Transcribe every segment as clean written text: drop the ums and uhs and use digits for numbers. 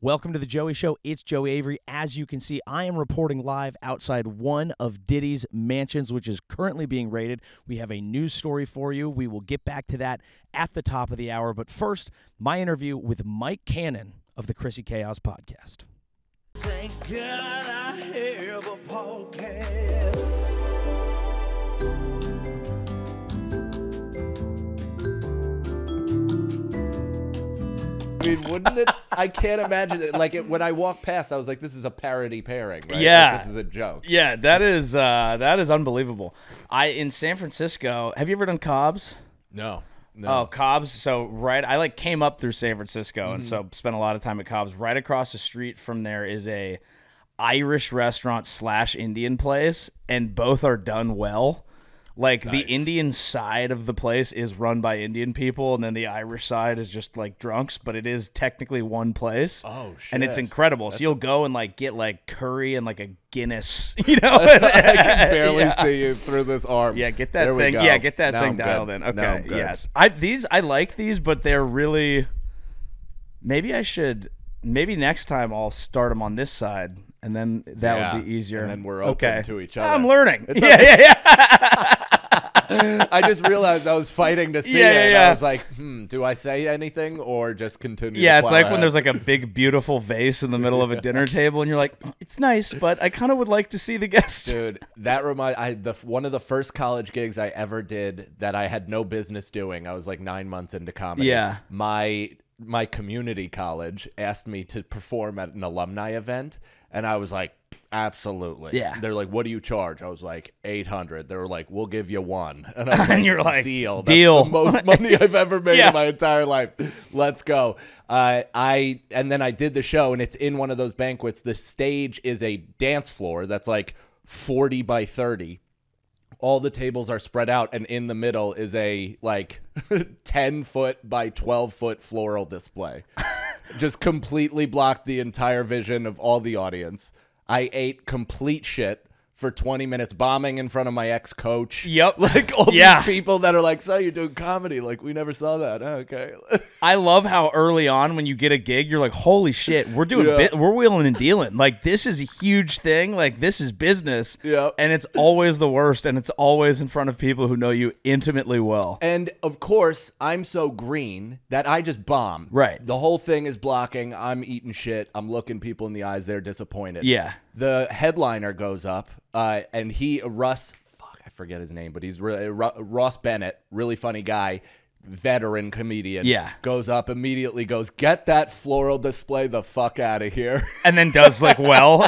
Welcome to The Joey Show. It's Joey Avery. As you can see, I am reporting live outside one of Diddy's mansions, which is currently being raided. We have a news story for you. We will get back to that at the top of the hour. But first, my interview with Mike Cannon of the Chrissy Chaos Podcast. Thank God I have a podcast. I mean, wouldn't it? I can't imagine it. Like, when I walked past, I was like, this is a parody pairing, right? Yeah. Like, this is a joke. Yeah, that is unbelievable. In San Francisco, have you ever done Cobbs? No. No. Oh, Cobbs. So, right, I like came up through San Francisco and so spent a lot of time at Cobbs. Right across the street from there is a Irish restaurant slash Indian place, and both are done well. Like, nice. The Indian side of the place is run by Indian people, and then the Irish side is just, like, drunks, but it is technically one place. Oh, shit. And it's incredible. That's so you'll go and, like, get, like, curry and, like, a Guinness, you know? I can barely see you through this arm. Yeah, get that thing. Yeah, get that thing dialed in. Okay, yes. I like these, but they're really... Maybe I should... Maybe next time I'll start them on this side, and then that would be easier. And then we're open to each other. I'm learning. It's yeah. I just realized I was fighting to see it. Yeah. I was like, do I say anything or just continue? Yeah, it's like when there's like a big, beautiful vase in the middle of a dinner table and you're like, it's nice, but I kind of would like to see the guests. Dude, that one of the first college gigs I ever did that I had no business doing. I was like 9 months into comedy. Yeah. My community college asked me to perform at an alumni event, and I was like, absolutely. Yeah. They're like, what do you charge? I was like, 800. They were like, we'll give you $1. And, I was like, you're like, deal. Deal. That's the most money I've ever made in my entire life. Let's go. And then I did the show, and it's in one of those banquets. The stage is a dance floor that's like 40 by 30. All the tables are spread out, and in the middle is a like 10-foot by 12-foot floral display. Just completely blocked the entire vision of all the audience. I ate complete shit for 20 minutes, bombing in front of my ex-coach. Yep. Like, all these people that are like, so you're doing comedy. Like, we never saw that. Oh, okay. I love how early on when you get a gig, you're like, holy shit, we're doing we're wheeling and dealing. Like, this is a huge thing. Like, this is business. Yeah. And it's always the worst, and it's always in front of people who know you intimately well. And, of course, I'm so green that I just bomb. Right. The whole thing is blocking. I'm eating shit. I'm looking people in the eyes. They're disappointed. Yeah. The headliner goes up, and Russ, fuck, I forget his name, but he's really, Ross Bennett, really funny guy, veteran comedian, goes up, immediately goes, get that floral display the fuck out of here. And then does, like, well,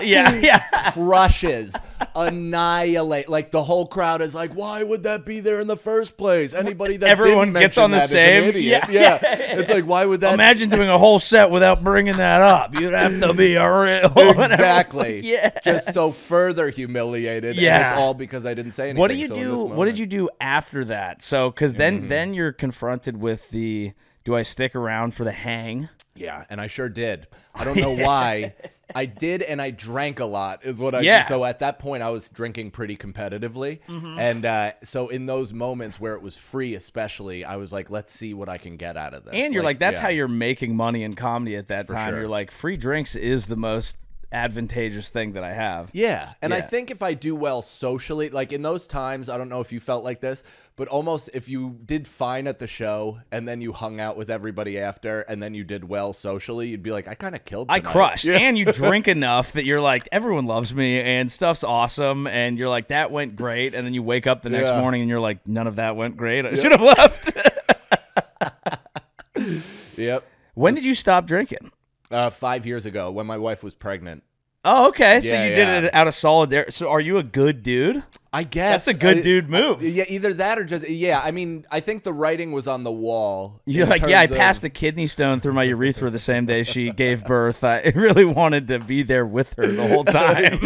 crushes, annihilate, like, the whole crowd is like, why would that be there in the first place? Anybody that everyone gets on the same, an idiot. It's like, why would that? Imagine doing a whole set without bringing that up. You'd have to be a real exactly, like, just so further humiliated. Yeah, and it's all because I didn't say anything. What do you do? What did you do after that? So, because then you're confronted with the, do I stick around for the hang? Yeah, and I sure did. I don't know why. I did, and I drank a lot is what I did. So at that point, I was drinking pretty competitively. And so in those moments where it was free especially, I was like, let's see what I can get out of this. And you're like that's how you're making money in comedy at that time. You're like, free drinks is the most advantageous thing that I have. Yeah, and I think if I do well socially, like in those times, I don't know if you felt like this, but almost if you did fine at the show and then you hung out with everybody after and then you did well socially, you'd be like, I kind of killed tonight. I crushed. Yeah. And you drink enough that you're like, everyone loves me and stuff's awesome, and you're like, that went great, and then you wake up the next morning and you're like, none of that went great. I should have left. When did you stop drinking? 5 years ago when my wife was pregnant. Oh, okay. Yeah, so you did it out of solidarity. So are you a good dude? I guess. That's a good dude move. Yeah, either that or just, I mean, I think the writing was on the wall. You're like, I passed a kidney stone through my urethra the same day she gave birth. I really wanted to be there with her the whole time.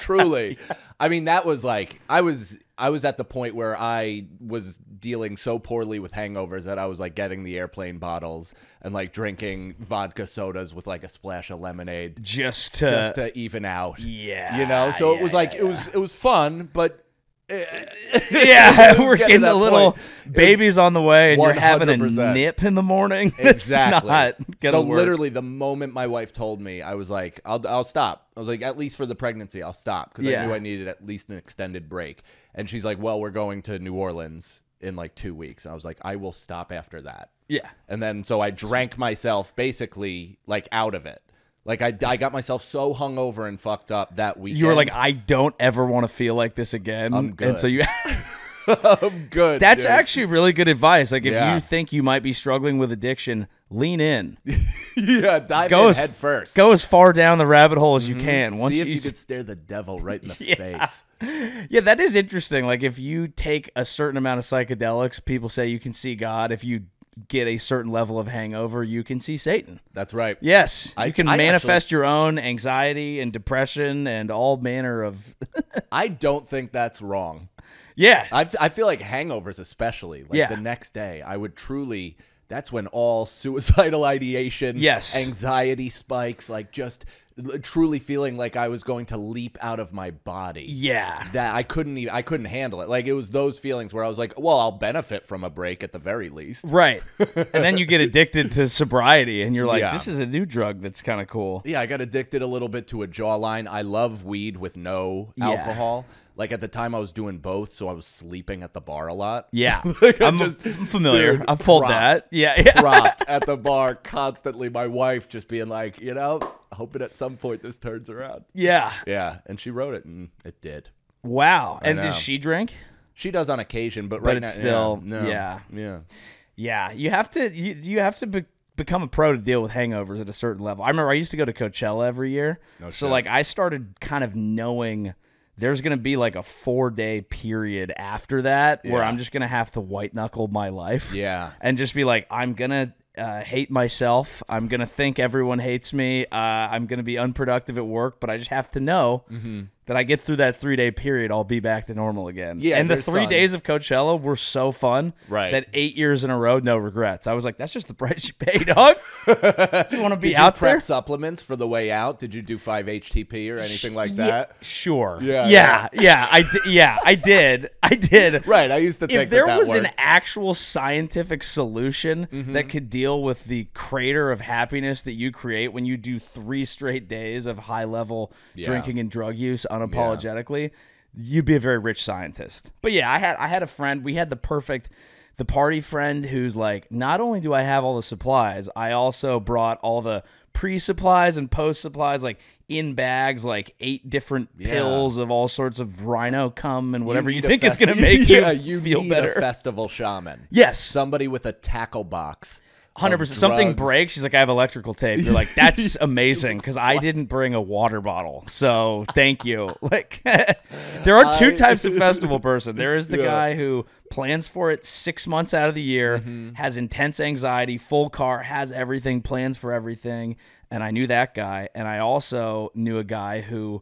Truly. I mean, that was like, I was at the point where I was dealing so poorly with hangovers that I was like getting the airplane bottles and like drinking vodka sodas with like a splash of lemonade just to even out. Yeah, you know. So it was like it was fun, but Yeah, we're getting a little babies on the way, and 100%. You're having a nip in the morning. Exactly. So work. Literally, the moment my wife told me, I was like, "I'll stop." I was like, "At least for the pregnancy, I'll stop," because I knew I needed at least an extended break. And she's like, "Well, we're going to New Orleans in like 2 weeks." And I was like, "I will stop after that." Yeah. And then so I drank myself basically like out of it. Like, I got myself so hungover and fucked up that weekend. You were like, I don't ever want to feel like this again. I'm good. And so you... I'm good. That's actually really good advice. Like, if you think you might be struggling with addiction, lean in. dive in head first. Go as far down the rabbit hole as you can. Once See if you could stare the devil right in the face. Yeah, that is interesting. Like, if you take a certain amount of psychedelics, people say you can see God. If you get a certain level of hangover, you can see Satan. That's right. Yes. You can manifest your own anxiety and depression and all manner of... I don't think that's wrong. Yeah. I feel like hangovers especially, like the next day, I would truly... That's when all suicidal ideation, anxiety spikes, like just truly feeling like I was going to leap out of my body. Yeah. That I couldn't handle it. Like it was those feelings where I was like, well, I'll benefit from a break at the very least. Right. And then you get addicted to sobriety and you're like, this is a new drug that's kind of cool. Yeah, I got addicted a little bit to a jawline. I love weed with no alcohol. Like, at the time, I was doing both, so I was sleeping at the bar a lot. Yeah. Like I'm familiar. I've pulled that. Yeah. Propped at the bar constantly. My wife just being like, you know, hoping at some point this turns around. Yeah. Yeah. And she wrote it, and it did. Wow. And did she drink? She does on occasion, but right now. But still, yeah. You have to become a pro to deal with hangovers at a certain level. I remember I used to go to Coachella every year. No so, shit. Like, I started kind of knowing... There's going to be like a 4-day period after that where I'm just going to have to white knuckle my life. Yeah. And just be like, I'm going to hate myself. I'm going to think everyone hates me. I'm going to be unproductive at work, but I just have to know that I get through that 3-day period, I'll be back to normal again. Yeah, and the 3 days of Coachella were so fun that 8 years in a row, no regrets. I was like, that's just the price you pay, dog. You want to be out there? Did you prep supplements for the way out? Did you do 5-HTP or anything like that? Sure. Yeah, I did. Right, I used to think if there was an actual scientific solution that could deal with the crater of happiness that you create when you do 3 straight days of high-level drinking and drug use, unapologetically, you'd be a very rich scientist. But yeah, I had a friend, we had the party friend who's like, not only do I have all the supplies, I also brought all the pre-supplies and post-supplies, like in bags, like 8 different pills of all sorts of rhino cum and whatever you think is going to make you feel better. A festival shaman. Yes. Somebody with a tackle box. 100%. Something breaks. She's like, I have electrical tape. You're like, that's amazing because I didn't bring a water bottle. So thank you. Like, there are two types of festival person. There is the guy who plans for it 6 months out of the year, has intense anxiety, full car, has everything, plans for everything. And I knew that guy. And I also knew a guy who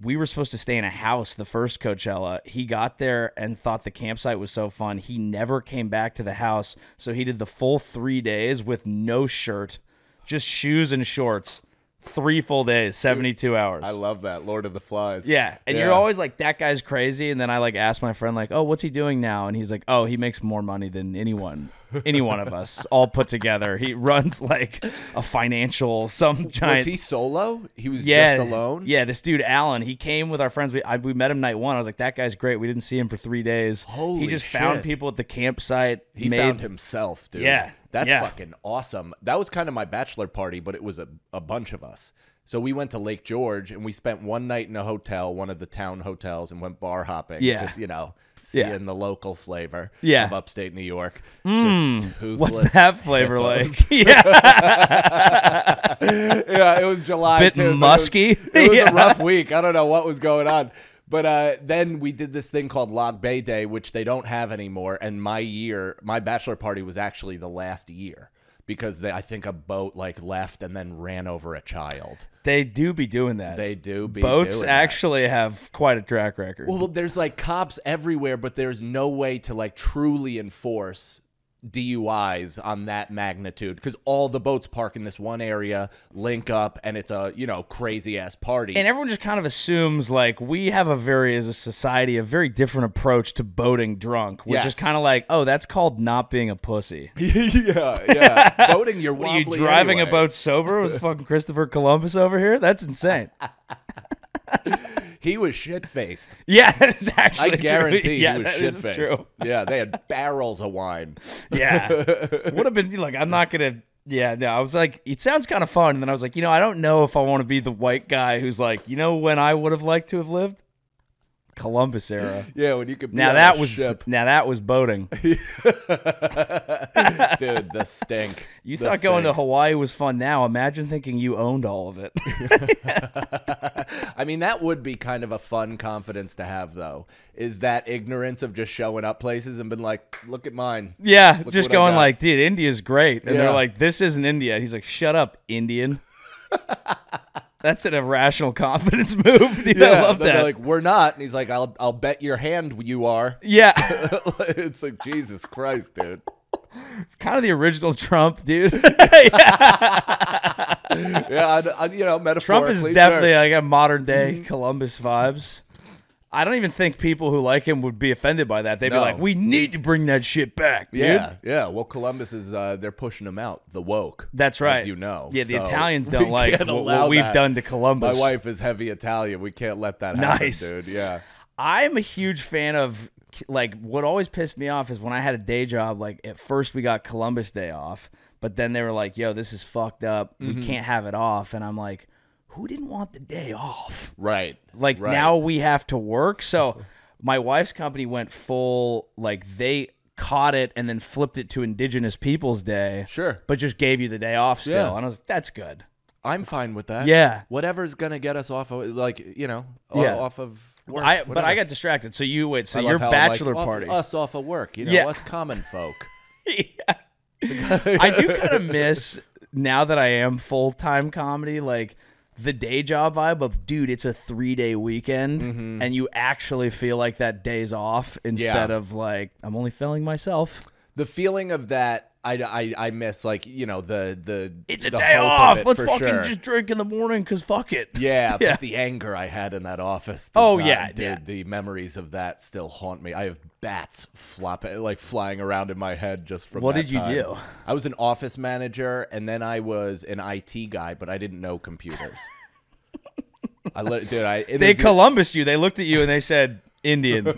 we were supposed to stay in a house the first Coachella. He got there and thought the campsite was so fun. He never came back to the house, so he did the full 3 days with no shirt, just shoes and shorts. 3 full days, 72 hours. I love that. Lord of the Flies. Yeah. And you're always like, that guy's crazy. And then I like asked my friend, like, oh, what's he doing now? And he's like, oh, he makes more money than any one of us all put together. He runs like a financial, some giant. Was he solo? He was just alone? Yeah. This dude, Alan, he came with our friends. We met him night one. I was like, that guy's great. We didn't see him for 3 days. Holy He just shit. Found people at the campsite. He found himself, dude. Yeah. That's fucking awesome. That was kind of my bachelor party, but it was a bunch of us. So we went to Lake George, and we spent one night in a hotel, one of the town hotels, and went bar hopping. Yeah. Just, you know, seeing the local flavor of upstate New York. Just toothless. What's that flavor like? Yeah. It was July. Bit musky. It was a rough week. I don't know what was going on. But then we did this thing called Log Bay Day, which they don't have anymore. And my bachelor party was actually the last year because I think a boat like left and then ran over a child. They do be doing that. They do be doing that. Boats actually have quite a track record. Well, there's like cops everywhere, but there's no way to like truly enforce DUIs on that magnitude, because all the boats park in this one area, link up, and it's a, you know, crazy ass party. And everyone just kind of assumes, like, we have a very, as a society, a very different approach to boating drunk, which is kind of like, oh, that's called not being a pussy. yeah. Boating, you're wobbly. You driving a boat sober was fucking Christopher Columbus over here. That's insane. He was shit-faced. Yeah, that is actually true. I guarantee he was shit-faced. Yeah, they had barrels of wine. Yeah. Would have been, like, I'm not going to, yeah, no. I was like, it sounds kind of fun. And then I was like, you know, I don't know if I want to be the white guy who's like, you know when I would have liked to have lived? Columbus era. Yeah, when you could be now that was boating. Dude, the stink. You thought going to Hawaii was fun. Now imagine thinking you owned all of it. I mean, that would be kind of a fun confidence to have, though, is that ignorance of just showing up places and been like, look at mine. Yeah, look, just going like, dude, India's great. And they're like, this isn't India. And he's like, shut up, Indian. That's an irrational confidence move. Dude, yeah, I love that. Like, we're not. And he's like, I'll bet your hand you are. Yeah. It's like, Jesus Christ, dude. It's kind of the original Trump, dude. I, you know, metaphorically. Trump is definitely like a modern day Columbus vibes. I don't even think people who like him would be offended by that. They'd be like, we need to bring that shit back, dude. Yeah. Well, Columbus is, they're pushing him out, the woke. That's right. As you know. Yeah, the Italians don't like what we've done to Columbus. My wife is heavy Italian. We can't let that happen, dude. Yeah. I'm a huge fan of, like, what always pissed me off is when I had a day job, like, at first we got Columbus Day off, but then they were like, yo, this is fucked up. We can't have it off. And I'm like, who didn't want the day off? Right. Like, now we have to work. So my wife's company went full, like, they caught it and then flipped it to Indigenous Peoples Day. Sure. But just gave you the day off still. Yeah. And I was like, that's good. I'm fine with that. Yeah. Whatever's going to get us off of, like, you know, off of work. But I got distracted. So you, so your bachelor party. Us off of work, you know, us common folk. I do kind of miss, now that I am full-time comedy, like, the day job vibe of, dude, it's a 3-day weekend and you actually feel like that day's off instead of like, I'm only failing myself. The feeling of that, I miss, like, you know, the it's a day off. Let's fucking just drink in the morning because fuck it. Yeah, but the anger I had in that office. Oh yeah, dude, the memories of that still haunt me. I have bats flopping, like, flying around in my head just from. What did you do? I was an office manager, and then I was an IT guy, but I didn't know computers. They Columbused you. They looked at you and they said, Indian.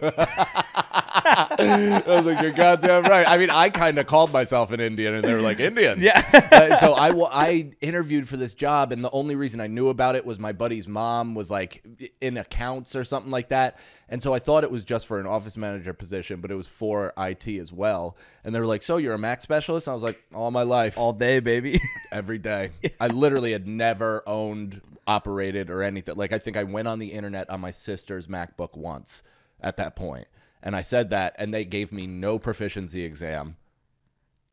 I was like, you're goddamn right. I mean, I kind of called myself an Indian, and they were like, Indian. Yeah. So I interviewed for this job, and the only reason I knew about it was my buddy's mom was, like, in accounts or something like that. And so I thought it was just for an office manager position, but it was for IT as well. And they were like, so you're a Mac specialist? And I was like, all my life. All day, baby. Every day. Yeah. I literally had never owned, operated, or anything. Like, I think I went on the internet on my sister's MacBook once at that point. And I said that, and they gave me no proficiency exam.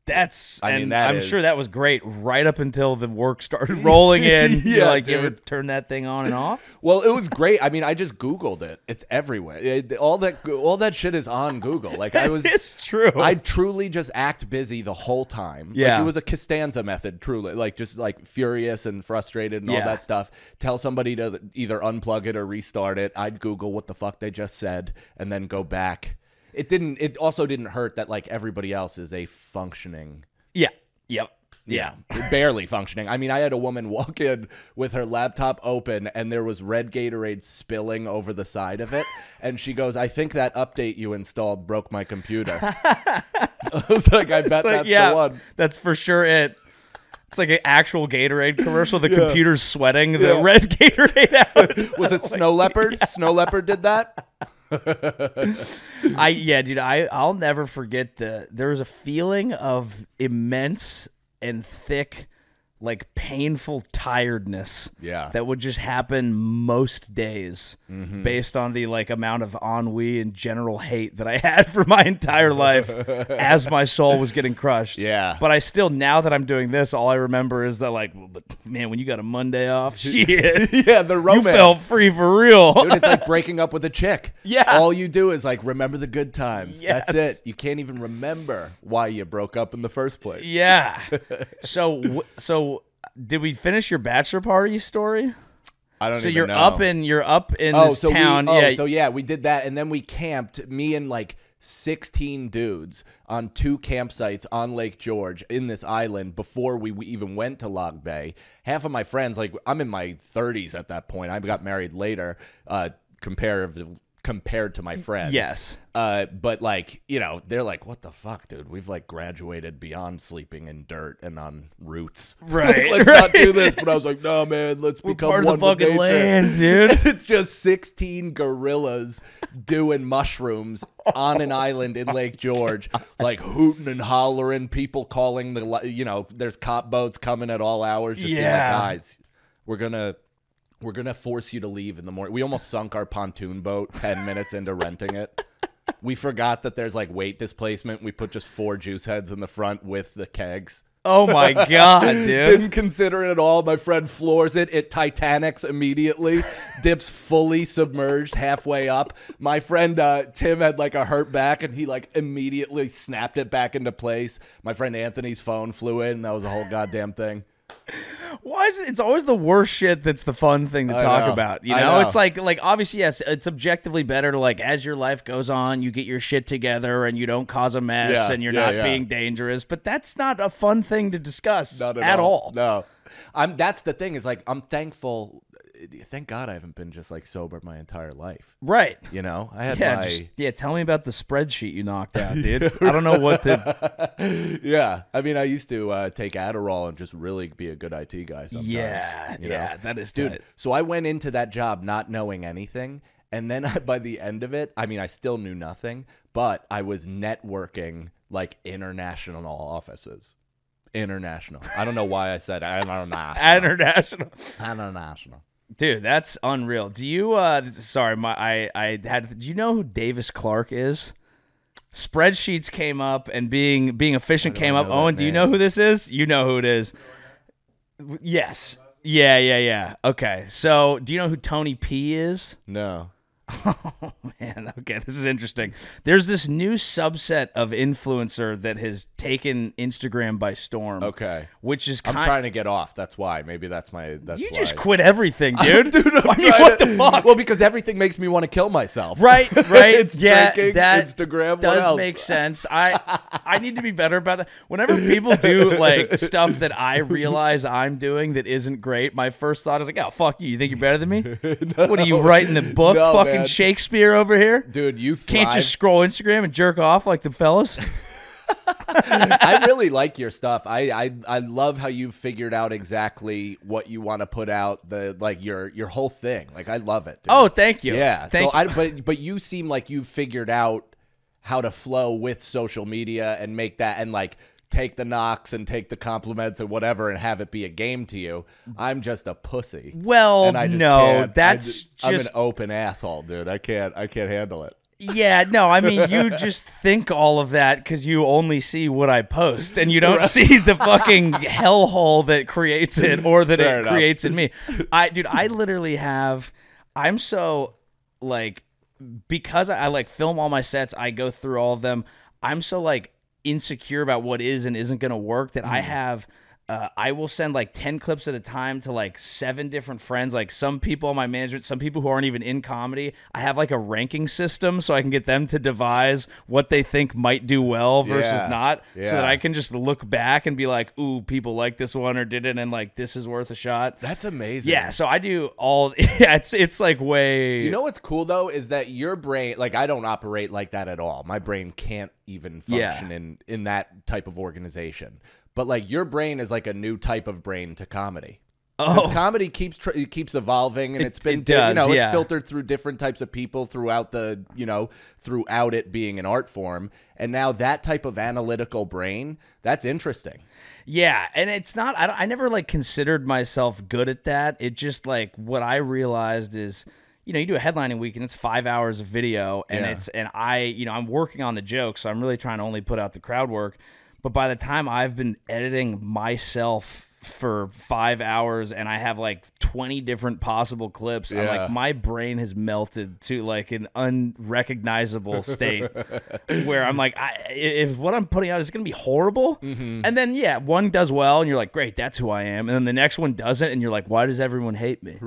That's, I mean, I'm sure that was great right up until the work started rolling in. Yeah, like, you ever turn that thing on and off? Well, it was great. I mean, I just Googled it. It's everywhere. All that shit is on Google. Like, I was, it's true. I truly just act busy the whole time. Yeah, like, it was a Costanza method, truly. Like, just like furious and frustrated and all that stuff. Tell somebody to either unplug it or restart it. I'd Google what the fuck they just said and then go back. It also didn't hurt that, like, everybody else is a functioning. Yeah. Yep. Yeah. Barely functioning. I mean, I had a woman walk in with her laptop open, and there was red Gatorade spilling over the side of it. And she goes, I think that update you installed broke my computer. I was like, I bet, like, that's the one. That's for sure it. It's like an actual Gatorade commercial. The computer's sweating the red Gatorade out. Was it Snow Leopard? Yeah. Snow Leopard did that? I'll never forget there was a feeling of immense and thick like painful tiredness that would just happen most days based on the like amount of ennui and general hate that I had for my entire life as my soul was getting crushed. But I still, now that I'm doing this, all I remember is that like, well, but man, when you got a Monday off, shit. The romance. You felt free for real. Dude, it's like breaking up with a chick. All you do is like remember the good times. That's it. You can't even remember why you broke up in the first place. So did we finish your bachelor party story? I don't even know. So you're up in this town. So yeah, we did that, and then we camped, me and like 16 dudes on 2 campsites on Lake George in this island before we even went to Log Bay. Half of my friends, like I'm in my 30s at that point. I got married later, compared to my friends. But like, you know, they're like, what the fuck, dude? We've like graduated beyond sleeping in dirt and on roots. Right. Like, let's not do this. But I was like, no, man, let's become part of the fucking land, dude. It's just 16 gorillas doing mushrooms on an island in Lake George, like hooting and hollering, people calling the, you know, there's cop boats coming at all hours. Just being like, guys, we're going to force you to leave in the morning. We almost sunk our pontoon boat 10 minutes into renting it. We forgot that there's like weight displacement. We put just 4 juice heads in the front with the kegs. Oh my God, dude. Didn't consider it at all. My friend floors it. It Titanics immediately. Dips fully submerged halfway up. My friend Tim had like a hurt back and he like immediately snapped it back into place. My friend Anthony's phone flew in and that was a whole goddamn thing. Why is it? It's always the worst shit that's the fun thing to talk about. You know, it's like obviously, yes, it's objectively better to like as your life goes on, you get your shit together and you don't cause a mess and you're not being dangerous. But that's not a fun thing to discuss at all. No, that's the thing is like I'm thankful. Thank God I haven't been just like sober my entire life. Right. You know, I had tell me about the spreadsheet you knocked out, dude. I don't know what to. I mean, I used to take Adderall and just really be a good IT guy sometimes. You know? That is tight. Dude, so I went into that job not knowing anything. And then by the end of it, I mean, I still knew nothing, but I was networking like international offices. International. I don't know why I said international. International. Dude, that's unreal. Do you do you know who Davis Clark is? Spreadsheets came up and being efficient came up. Owen, do you know who this is? You know who it is. Yes. Yeah. Okay. So, do you know who Tony P is? No. Oh man, okay, this is interesting. There's this new subset of influencer that has taken Instagram by storm. Okay, which is I'm trying to get off. That's why. Maybe that's my. That's why. Just quit everything, dude. I mean, what the fuck? Well, because everything makes me want to kill myself. Right. Drinking, that Instagram does make sense. I need to be better about that. Whenever people do like stuff that I realize I'm doing that isn't great, my first thought is like, oh fuck you. You think you're better than me? No, what are you writing the book? No, fucking man. Shakespeare over here, dude. You can't just scroll Instagram and jerk off like the fellas. I really like your stuff. I love how you've figured out exactly what you want to put out, the like your whole thing. Like I love it, dude. Oh, thank you. Yeah, thank you. But you seem like you've figured out how to flow with social media and make that and like take the knocks and take the compliments and whatever and have it be a game to you. I'm just a pussy. Well, and I just I'm an open asshole, dude. I can't handle it. Yeah, no, I mean, you just think all of that because you only see what I post and you don't see the fucking hellhole that creates it or that creates in me. Dude, I literally have, I'm so like, because I like film all my sets, I go through all of them. I'm so like, insecure about what is and isn't going to work that I have I will send like 10 clips at a time to like 7 different friends, like some people on my management, some people who aren't even in comedy. I have like a ranking system so I can get them to devise what they think might do well versus not so that I can just look back and be like, ooh, people like this one or did it and like this is worth a shot. That's amazing. Yeah, so I do all it's like way. Do you know what's cool though is that your brain, like I don't operate like that at all. My brain can't even function in that type of organization. But like your brain is like a new type of brain to comedy. Oh, comedy keeps evolving, and it's filtered through different types of people throughout the, you know, throughout it being an art form. And now that type of analytical brain, that's interesting. Yeah. And it's not, I never like considered myself good at that. It just like what I realized is, you know, you do a headlining week and it's 5 hours of video, and I'm working on the jokes, so I'm really trying to only put out the crowd work. But by the time I've been editing myself for 5 hours and I have like 20 different possible clips, I'm like, my brain has melted to like an unrecognizable state where I'm like, if what I'm putting out is going to be horrible, and then one does well and you're like, great, that's who I am, and then the next one doesn't and you're like, why does everyone hate me?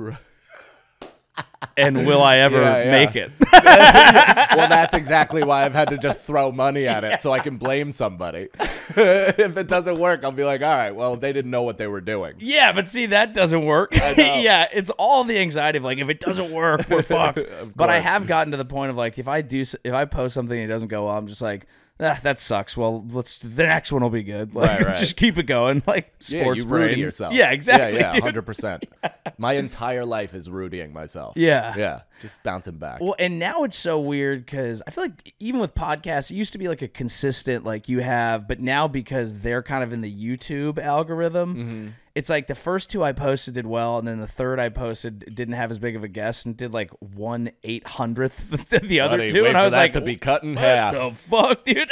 And will I ever make it? Well, that's exactly why I've had to just throw money at it so I can blame somebody. If it doesn't work, I'll be like, all right, well, they didn't know what they were doing. Yeah, but see, that doesn't work. It's all the anxiety of like, if it doesn't work, we're fucked. But I have gotten to the point of like, if I post something and it doesn't go well, I'm just like, ah, that sucks. Well, the next one will be good. Like, just keep it going. Like sports brain. Yourself. Yeah, exactly. Yeah, 100%. My entire life is rudying myself. Yeah, yeah, just bouncing back. Well, and now it's so weird because I feel like even with podcasts, it used to be like a consistent like you have, but now because they're kind of in the YouTube algorithm. It's like the first two I posted did well, and then the third I posted didn't have as big of a guest and did like 1/800th the other two, and I was like, to be cut in half. What the fuck, dude?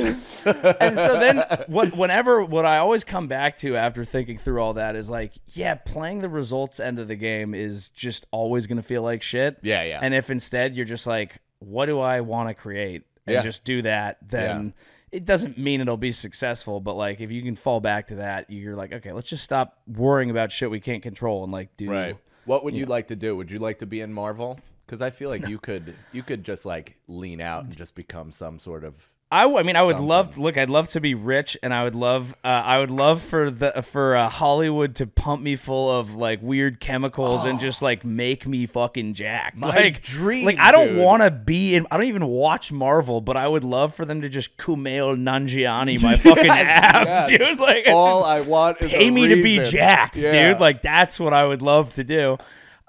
And so then, what I always come back to after thinking through all that is like, yeah, playing the results end of the game is just always gonna feel like shit. Yeah, yeah. And if instead you're just like, what do I want to create, and just do that, then. Yeah. It doesn't mean it'll be successful, but like if you can fall back to that, you're like, okay, let's just stop worrying about shit we can't control and like do. Right. What would you like to do? Would you like to be in Marvel? Because I feel like you could just like lean out and just become some sort of. I mean, I would love. Look, I'd love to be rich, and I would love. I would love for Hollywood to pump me full of like weird chemicals and just like make me fucking jacked. My dream. Like I don't want to be in. I don't even watch Marvel, but I would love for them to just Kumail Nanjiani my fucking abs, dude. Like all I want is pay me to be jacked, dude. Like that's what I would love to do.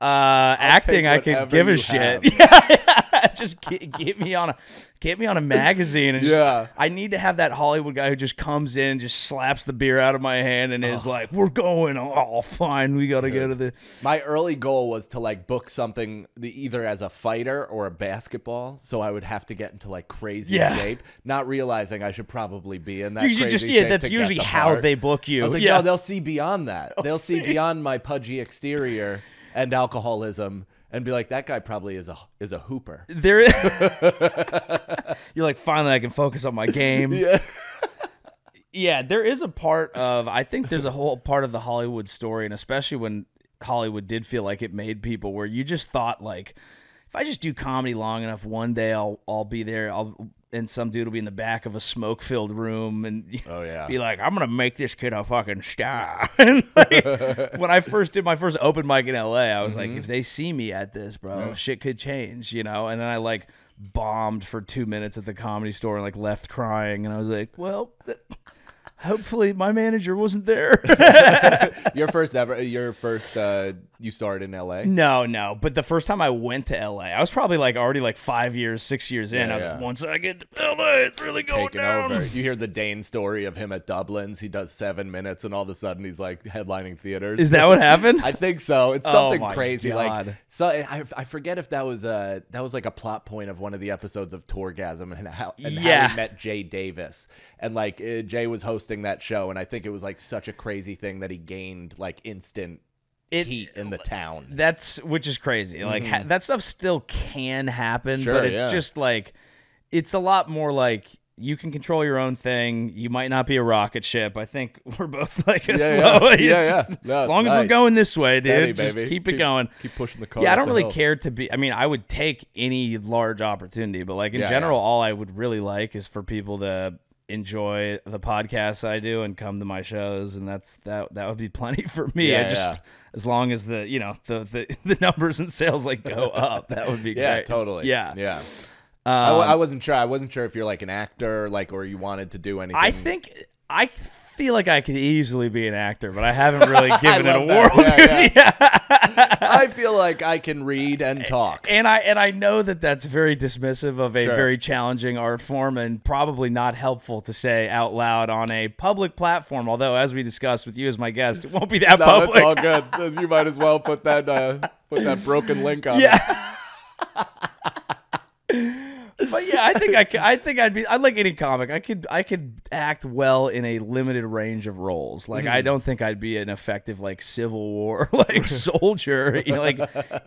Acting, I could give a shit. Just get me on a magazine. And just, I need to have that Hollywood guy who just comes in, just slaps the beer out of my hand, and is like, "We're going. Oh, fine. We gotta go to the." My early goal was to like book something either as a fighter or a basketball, so I would have to get into like crazy shape, not realizing I should probably be in that. You should crazy just shape that's to usually how they book you. I was like, no, they'll see beyond that. They'll see beyond my pudgy exterior and alcoholism and be like, that guy probably is a hooper. There is you're like, finally I can focus on my game. Yeah, there is a part of, I think there's a whole part of the Hollywood story, and especially when Hollywood did feel like it made people, where you just thought like, if I just do comedy long enough, one day I'll be there, and some dude will be in the back of a smoke-filled room and be like, I'm going to make this kid a fucking star. And like, when I first did my first open mic in L.A., I was like, if they see me at this, bro, shit could change, you know? And then I like bombed for 2 minutes at the Comedy Store and like left crying. And I was like, well, hopefully my manager wasn't there. You started in L.A.? No. But the first time I went to L.A., I was probably like already like 6 years in. I was like, once I get to L.A., it's really going down. Over. You hear the Dane story of him at Dublin's. He does 7 minutes, and all of a sudden he's like headlining theaters. Is that what happened? I think so. It's something crazy. God. Like, so I forget if that was like a plot point of one of the episodes of Torgasm and how he met Jay Davis. And like Jay was hosting that show, and I think it was like such a crazy thing that he gained like instant heat in the town. That's, which is crazy. Like that stuff still can happen, but it's just like, it's a lot more like you can control your own thing. You might not be a rocket ship. I think we're both like a slow. No, as long as we're going this way, dude, just keep it going. Keep pushing the car. Yeah, I don't really care to be. I mean, I would take any large opportunity, but like in general, all I would really like is for people to enjoy the podcasts I do and come to my shows, and that would be plenty for me. As long as the, you know, the numbers and sales like go up, that would be great. Totally. I wasn't sure if you're like an actor, like, or you wanted to do anything. I think I feel like I could easily be an actor, but I haven't really given it a whirl. Yeah, yeah. I feel like I can read and talk. And I know that that's very dismissive of a very challenging art form and probably not helpful to say out loud on a public platform. Although, as we discussed with you as my guest, it won't be that public. It's all good. You might as well put that broken link on it. But yeah, I think I'd like any comic. I could act well in a limited range of roles. Like I don't think I'd be an effective like Civil War like soldier, you know, like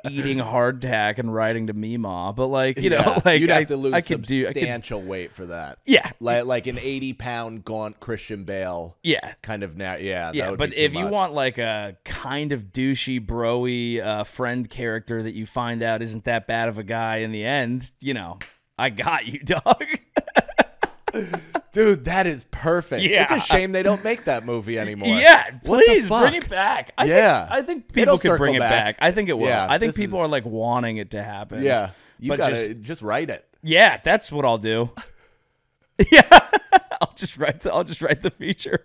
eating hardtack and riding to Meemaw. But like you know, like you'd have to lose substantial weight for that. Yeah, like an 80-pound gaunt Christian Bale. Yeah, kind of now. Yeah, yeah. That would but if you want like a kind of douchey, bro-y friend character that you find out isn't that bad of a guy in the end, you know. I got you, dog. Dude, that is perfect. Yeah. It's a shame they don't make that movie anymore. Yeah, please bring it back. I think people could bring it back. I think it will. Yeah, I think people are like wanting it to happen. Yeah, you gotta just write it. Yeah, that's what I'll do. Yeah, I'll just write the feature.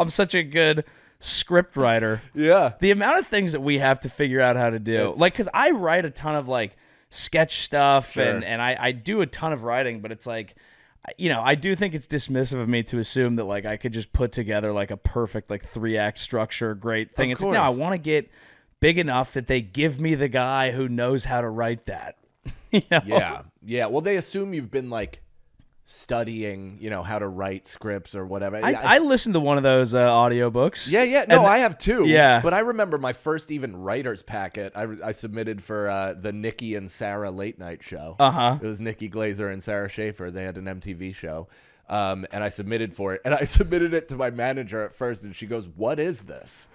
I'm such a good script writer. Yeah, the amount of things that we have to figure out how to do, like, because I write a ton of like sketch stuff and I do a ton of writing, but it's like, you know, I do think it's dismissive of me to assume that like I could just put together like a perfect like 3-act structure great thing. It's like, no, I want to get big enough that they give me the guy who knows how to write that. You know? Yeah, yeah. Well, they assume you've been like studying, you know, how to write scripts or whatever. I listened to one of those audiobooks. Yeah, yeah. No, I have too. Yeah. But I remember my first even writer's packet I submitted for the Nikki and Sarah late night show. Uh-huh. It was Nikki Glaser and Sarah Schaefer. They had an MTV show. And I submitted for it. And I submitted it to my manager at first, and she goes, "What is this?"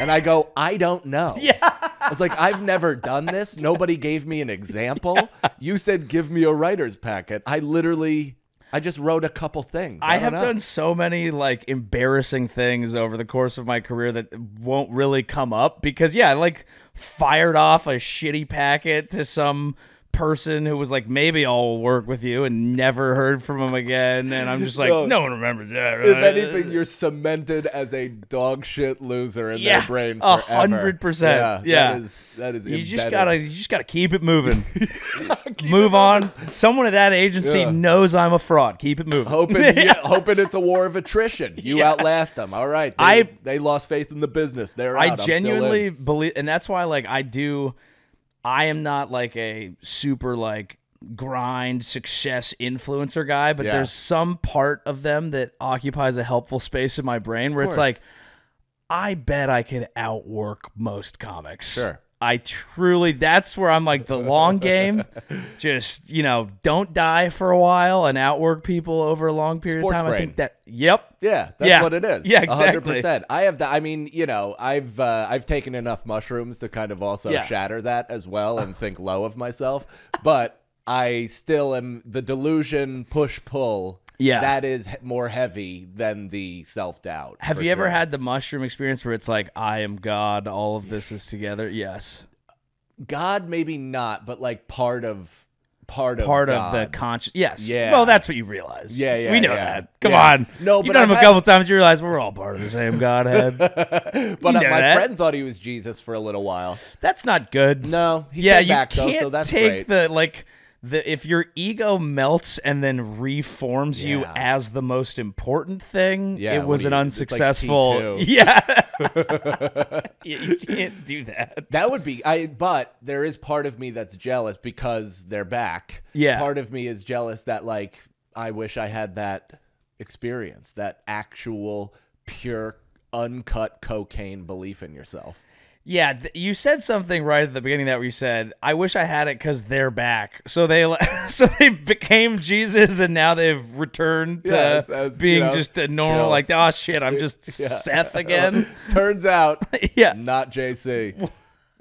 And I go, "I don't know." Yeah. I was like, "I've never done this. Nobody gave me an example. Yeah. You said give me a writer's packet. I literally... I just wrote a couple things. I have done so many like embarrassing things over the course of my career that won't really come up because, yeah, I like fired off a shitty packet to some person who was like, "Maybe I'll work with you," and never heard from him again. And I'm just like, no one remembers that. If anything, you're cemented as a dog shit loser in their brain forever. 100%. Yeah. That is you just gotta keep it moving. Move on. Someone at that agency knows I'm a fraud. Keep it moving. Hoping it's a war of attrition. You outlast them. All right. They lost faith in the business. I genuinely believe, and that's why like I am not like a super like grind success influencer guy, but there's some part of them that occupies a helpful space in my brain where it's like, I bet I could outwork most comics. Sure. I truly, that's where I'm like the long game. Just, you know, don't die for a while and outwork people over a long period of time. Sports brain. I think that, yeah, that's what it is. Yeah, exactly. 100%. I have that. I mean, you know, I've taken enough mushrooms to kind of also shatter that as well and think low of myself. But I still am the delusion push-pull. Yeah, that is more heavy than the self-doubt. Have you ever had the mushroom experience where it's like, I am God, all of this is together? Yes. God, maybe not, but like part of the conscious. Yes. Yeah. Well, that's what you realize. Yeah, yeah. We know that. Come on. No, but you've done him a couple times. You realize we're all part of the same Godhead. But my friend thought he was Jesus for a little while. That's not good. No. He came back though, so that's great. The like. If your ego melts and then reforms you as the most important thing, it was an unsuccessful. Like you can't do that. That would be. But there is part of me that's jealous because they're back. Yeah. Part of me is jealous that like I wish I had that experience, that actual pure uncut cocaine belief in yourself. Yeah, you said something right at the beginning where you said, "I wish I had it because they're back." So they became Jesus, and now they've returned to being just a normal, like, "Oh shit, I'm just Seth again." Turns out, not JC.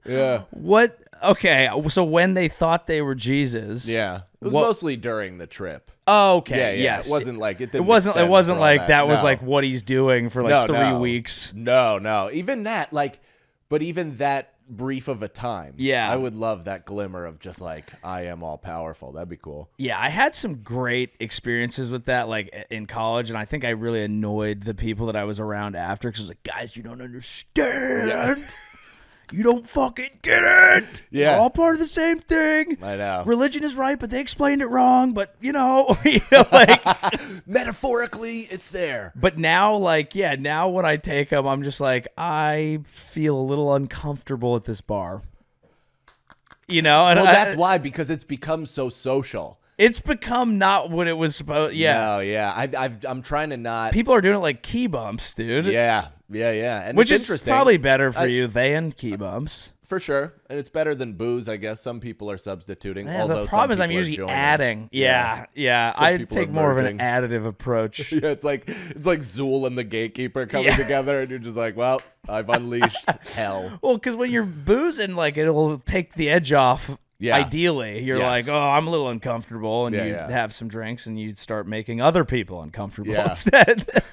Yeah. What? Okay, so when they thought they were Jesus, it was mostly during the trip. Oh, okay. Yeah, yeah. Yes. It wasn't like it wasn't like that was like what he's doing for like 3 weeks. No, no. Even that, like. But even that brief of a time. Yeah. I would love that glimmer of just like, I am all powerful. That'd be cool. Yeah. I had some great experiences with that, like in college. And I think I really annoyed the people that I was around after. 'Cause I was like, guys, you don't understand. Yeah. You don't fucking get it. Yeah. We're all part of the same thing. I know. Religion is right, but they explained it wrong. But, you know like metaphorically, it's there. But now, like, yeah, now when I take them, I'm just like, I feel a little uncomfortable at this bar. You know? And well, that's why, because it's become so social. It's become not what it was supposed to. Yeah. No, yeah. I'm trying to not. People are doing it like key bumps, dude. Yeah. Yeah, yeah. And which is probably better for you than key bumps. For sure. And it's better than booze, I guess. Some people are substituting. Yeah, although the problem is I'm usually adding. Yeah, yeah. I take more of an additive approach. Yeah, it's like Zool and the Gatekeeper coming together, and you're just like, well, I've unleashed hell. Well, because when you're boozing, like, it'll take the edge off. Yeah. Ideally, you're like, oh, I'm a little uncomfortable, and you have some drinks, and you'd start making other people uncomfortable instead.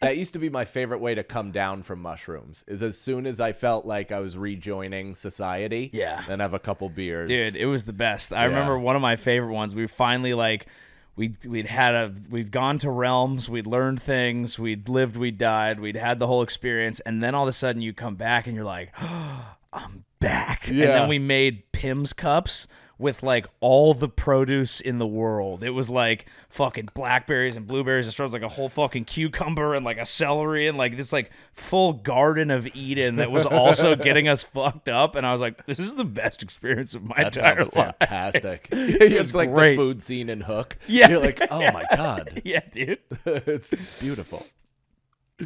That used to be my favorite way to come down from mushrooms, is as soon as I felt like I was rejoining society, then have a couple beers. Dude, it was the best. I remember one of my favorite ones. We finally, like, we'd gone to realms, we'd learned things, we'd lived, we'd died, we'd had the whole experience, and then all of a sudden you come back and you're like, oh, I'm back. Yeah. And then we made Pim's cups with like all the produce in the world. It was like fucking blackberries and blueberries and strawberries, like a whole fucking cucumber and like a celery and like this like full Garden of Eden that was also getting us fucked up. And I was like, this is the best experience of my entire life. Fantastic. It's like great. The food scene in Hook. Yeah. You're like, oh my God. Yeah, dude. It's beautiful.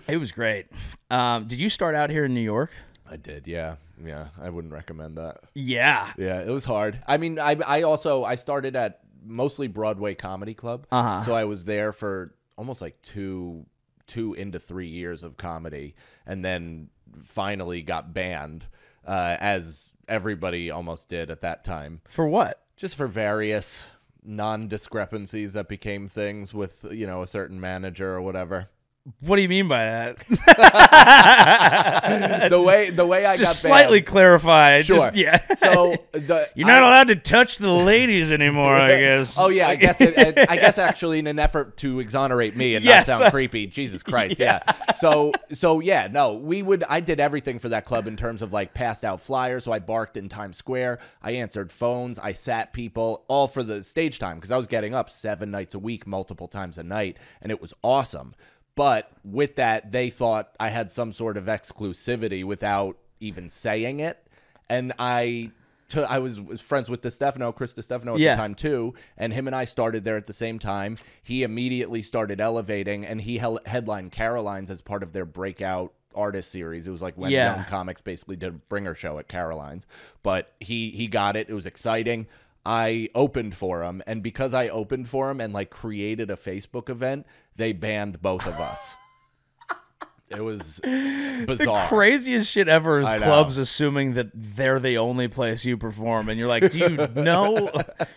It was great. Did you start out here in New York? I did, yeah. Yeah, I wouldn't recommend that. Yeah. Yeah, it was hard. I mean, I started at mostly Broadway Comedy Club. So I was there for almost like two into 3 years of comedy, and then finally got banned, as everybody almost did at that time. For what? Just for various non-discrepancies that became things with, you know, a certain manager or whatever. What do you mean by that? the way I just got slightly clarified. Sure. Just, yeah. So you're not allowed to touch the ladies anymore, I guess. Oh yeah, I guess. I guess actually, in an effort to exonerate me and not sound creepy. Jesus Christ. Yeah. So yeah. No, I did everything for that club in terms of like passed out flyers. So I barked in Times Square. I answered phones. I sat people, all for the stage time, because I was getting up 7 nights a week, multiple times a night, and it was awesome. But with that, they thought I had some sort of exclusivity without even saying it. And I was friends with DiStefano, Chris DiStefano at the time too, and him and I started there at the same time. He immediately started elevating, and he headlined Caroline's as part of their breakout artist series. It was like when young comics basically did a bringer show at Caroline's. But he got it. It was exciting. I opened for him, and because I opened for him and like created a Facebook event, they banned both of us. It was bizarre. The craziest shit ever is clubs assuming that they're the only place you perform, and you're like, do you know?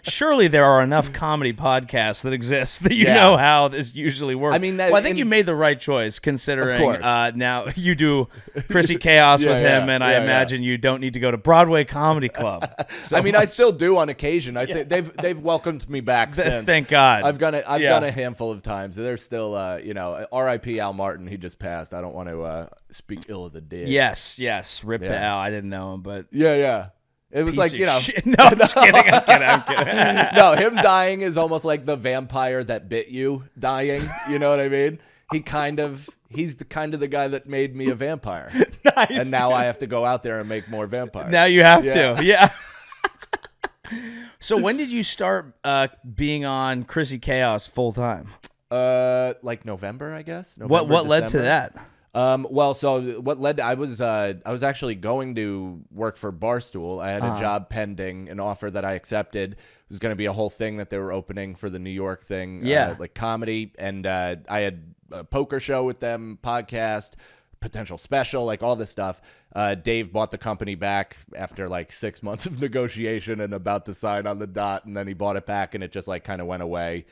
Surely there are enough comedy podcasts that exist that you know how this usually works. I mean, I think you made the right choice, considering now you do Chrissy Chaos with him, and I imagine you don't need to go to Broadway Comedy Club. So I mean, I still do on occasion. They've welcomed me back since. Thank God. I've done a handful of times. There's still you know, R.I.P. Al Martin. He just passed. I don't want to speak ill of the dead. Yes, yes. Rip the L. I didn't know him, but yeah, yeah. It was like, you know. Shit. No, I'm just kidding. I'm kidding. I'm kidding. No, him dying is almost like the vampire that bit you dying. You know what I mean? He's the kind of the guy that made me a vampire. Nice. And now I have to go out there and make more vampires. Now you have to. Yeah. So when did you start being on Chrissy Chaos full time? Like November, I guess. November, what led to that? Well, so what led to, I was actually going to work for Barstool. I had a job pending, an offer that I accepted. It was going to be a whole thing that they were opening for the New York thing, like comedy, and I had a poker show with them, podcast, potential special, like all this stuff. Dave bought the company back after like 6 months of negotiation and about to sign on the dot, and then he bought it back, and it just like kind of went away.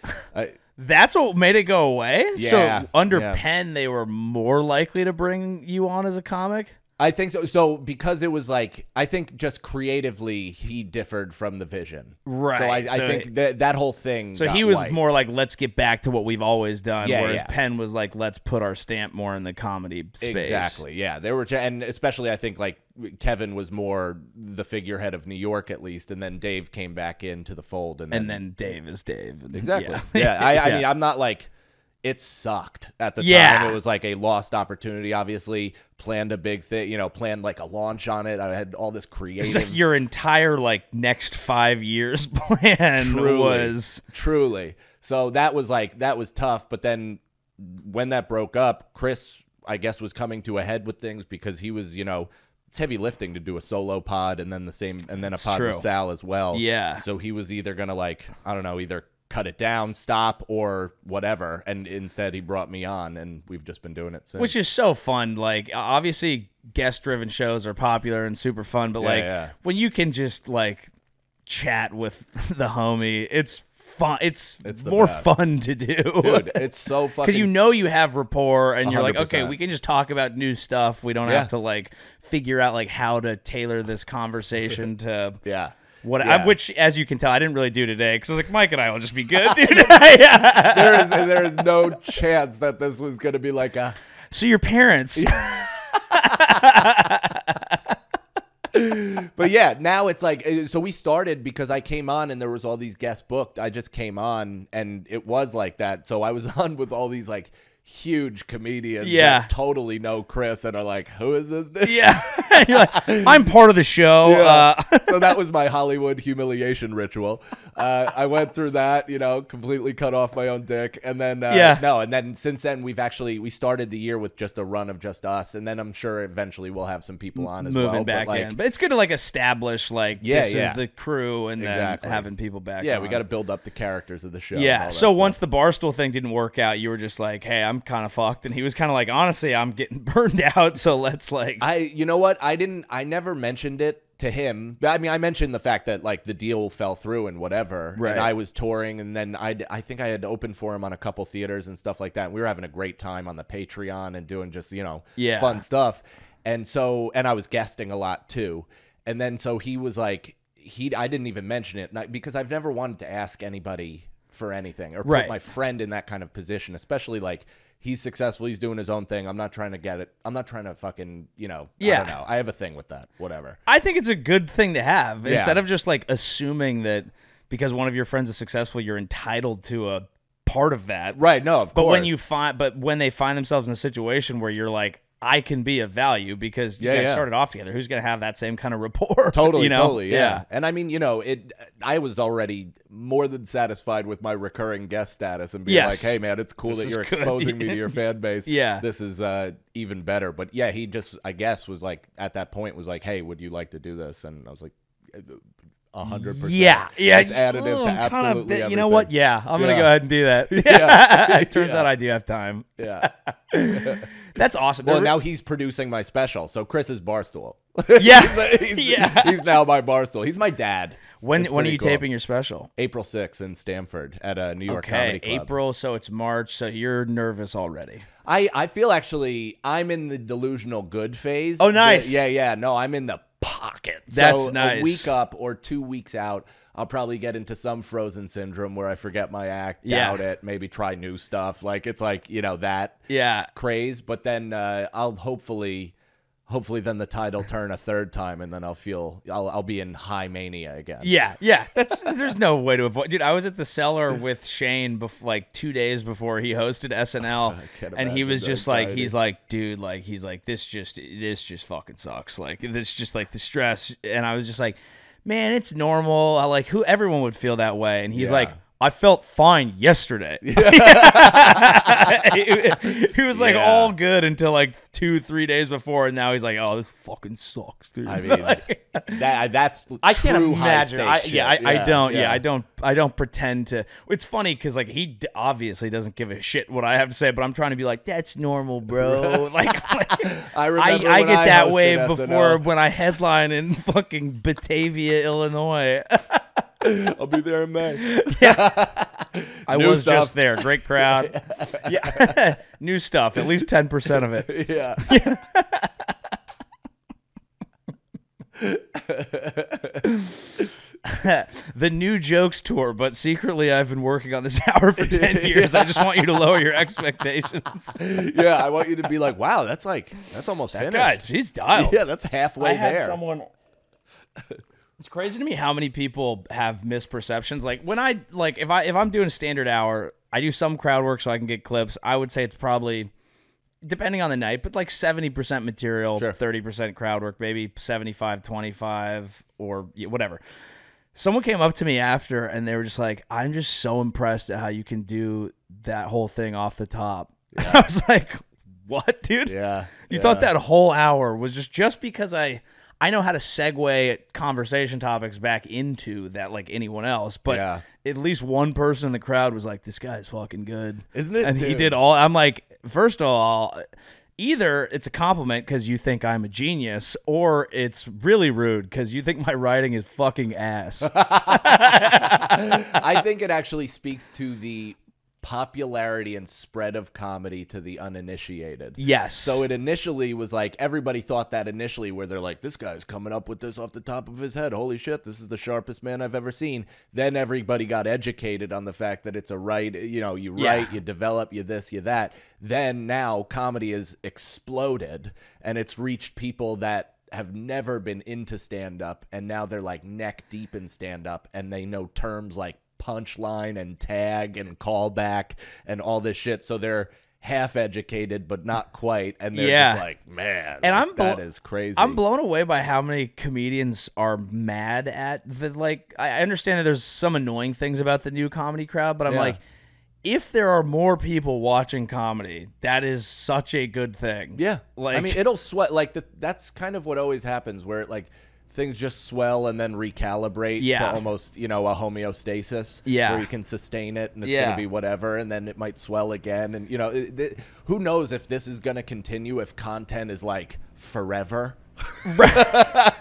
That's what made it go away? Yeah, so under Penn, they were more likely to bring you on as a comic? I think so. So because it was like, I think just creatively he differed from the vision. Right. So I think that whole thing. So he was more like, let's get back to what we've always done. Yeah, whereas Penn was like, let's put our stamp more in the comedy space. Exactly. Yeah. They were, and especially I think like Kevin was more the figurehead of New York at least. And then Dave came back into the fold. And then Dave is Dave. And, exactly. Yeah. I mean, I'm not like, it sucked at the time. It was like a lost opportunity, obviously. Planned a big thing, you know, planned like a launch on it. I had all this creative. It's like your entire like next 5 years plan truly. So that was like, that was tough. But then when that broke up, Chris, I guess, was coming to a head with things because he was, you know, it's heavy lifting to do a solo pod and then the same, and then a pod with Sal as well. Yeah. So he was either going to like, I don't know, either cut it down, stop, or whatever. And instead he brought me on and we've just been doing it since. Which is so fun. Like, obviously guest driven shows are popular and super fun, but when you can just like chat with the homie, it's fun. It's more fun to do. Dude, it's so fucking, because you know you have rapport and you're 100%. Like, okay, we can just talk about new stuff. We don't have to like figure out like how to tailor this conversation to which, as you can tell, I didn't really do today because I was like, Mike and I will just be good, dude. There is no chance that this was going to be like a... So your parents... But yeah, now it's like... So we started because I came on and there was all these guests booked. I just came on and it was like that. So I was on with all these like... huge comedians that totally know Chris and are like, who is this dude? Yeah. You're like, I'm part of the show. Yeah. So that was my Hollywood humiliation ritual. I went through that, you know, completely cut off my own dick. And then and then since then we've actually, we started the year with just a run of just us, and then I'm sure eventually we'll have some people on as But it's good to like establish like this is the crew, and then having people back on. We got to build up the characters of the show. Yeah. So once the Barstool thing didn't work out, you were just like, hey, I'm kind of fucked, and he was kind of like, honestly, I'm getting burned out, so let's like, you know what, I never mentioned it to him. I mean, I mentioned the fact that like the deal fell through and whatever, right? And I was touring, and then I think I had opened for him on a couple theaters and stuff like that, and we were having a great time on the Patreon and doing just, you know, fun stuff, and so, and I was guesting a lot too, and then so he was like, I didn't even mention it, and because I've never wanted to ask anybody for anything or put my friend in that kind of position, especially like he's successful, he's doing his own thing. I'm not trying to get it. I'm not trying to fucking, you know, I don't know. I have a thing with that, whatever. I think it's a good thing to have instead of just like assuming that because one of your friends is successful, you're entitled to a part of that. Right. No, of course. But when they find themselves in a situation where you're like, I can be of value because you guys started off together, who's going to have that same kind of rapport? Totally, you know? Yeah. And I mean, you know, I was already more than satisfied with my recurring guest status and being like, hey, man, it's cool that you're exposing me to your fan base. This is even better. But yeah, he just, I guess, was like, at that point was like, hey, would you like to do this? And I was like, 100%. Yeah. It's additive to absolutely everything. You know what? Yeah. I'm going to go ahead and do that. Yeah. It turns out I do have time. Yeah. That's awesome. Well, now he's producing my special. So Chris is Barstool. He's now my Barstool. He's my dad. When are you taping your special? April 6th in Stamford at a New York Comedy Club. April, so it's March, so you're nervous already. I feel actually I'm in the delusional good phase. Oh, nice. No, I'm in the pocket. That's nice. A week up or 2 weeks out, I'll probably get into some frozen syndrome where I forget my act, doubt it, maybe try new stuff. Like, it's like, you know, that craze. But then I'll hopefully then the tide will turn a third time, and then I'll be in high mania again. Yeah. There's no way to avoid. Dude, I was at the Cellar with Shane like 2 days before he hosted SNL, and he was just anxiety. Like, he's like, dude, like, he's like, this just fucking sucks. Like, this just like the stress. And I was just like, man, it's normal. Everyone would feel that way. And he's like, I felt fine yesterday. He was like all good until like 2-3 days before, and now he's like, oh, this fucking sucks, dude. I mean, like, that's I can't imagine. I don't pretend to. It's funny because like he obviously doesn't give a shit what I have to say, but I'm trying to be like, that's normal, bro. Like I get that way before when I headline in fucking Batavia, Illinois. I'll be there in May. I was just there. Great crowd. New stuff. At least 10% of it. Yeah. The new jokes tour, but secretly I've been working on this hour for 10 years. I just want you to lower your expectations. Yeah, I want you to be like, wow, that's like, that's almost that finished. God, she's dialed. Yeah, that's halfway there. I had someone... It's crazy to me how many people have misperceptions. Like when I like if I'm doing a standard hour, I do some crowd work so I can get clips. I would say it's probably, depending on the night, but like 70% material, sure. 30% crowd work, maybe 75, 25 or whatever. Someone came up to me after and they were just like, "I'm just so impressed at how you can do that whole thing off the top." Yeah. I was like, "What, dude? Yeah. You thought that whole hour was just because I know how to segue conversation topics back into that like anyone else, but yeah. At least one person in the crowd was like, this guy's fucking good. Isn't it?" And dude, he did all. I'm like, first of all, either it's a compliment because you think I'm a genius, or it's really rude because you think my writing is fucking ass. I think it actually speaks to the popularity and spread of comedy to the uninitiated. Yes. So it initially was like, everybody thought that initially where they're like, this guy's coming up with this off the top of his head. Holy shit, this is the sharpest man I've ever seen. Then everybody got educated on the fact that it's a right, you know, you write, you develop, you this, you that. Then now comedy has exploded and it's reached people that have never been into stand-up, and now they're like neck deep in stand-up and they know terms like punchline and tag and callback and all this shit. So they're half educated, but not quite. And they're just like, man, and like, that is crazy. I'm blown away by how many comedians are mad at the, like, I understand that there's some annoying things about the new comedy crowd, but I'm like, if there are more people watching comedy, that is such a good thing. Yeah. Like, I mean, it'll sweat. Like that's kind of what always happens where it like, things just swell and then recalibrate to almost, you know, a homeostasis where you can sustain it and it's going to be whatever, and then it might swell again. And, you know, who knows if this is going to continue, if content is like forever.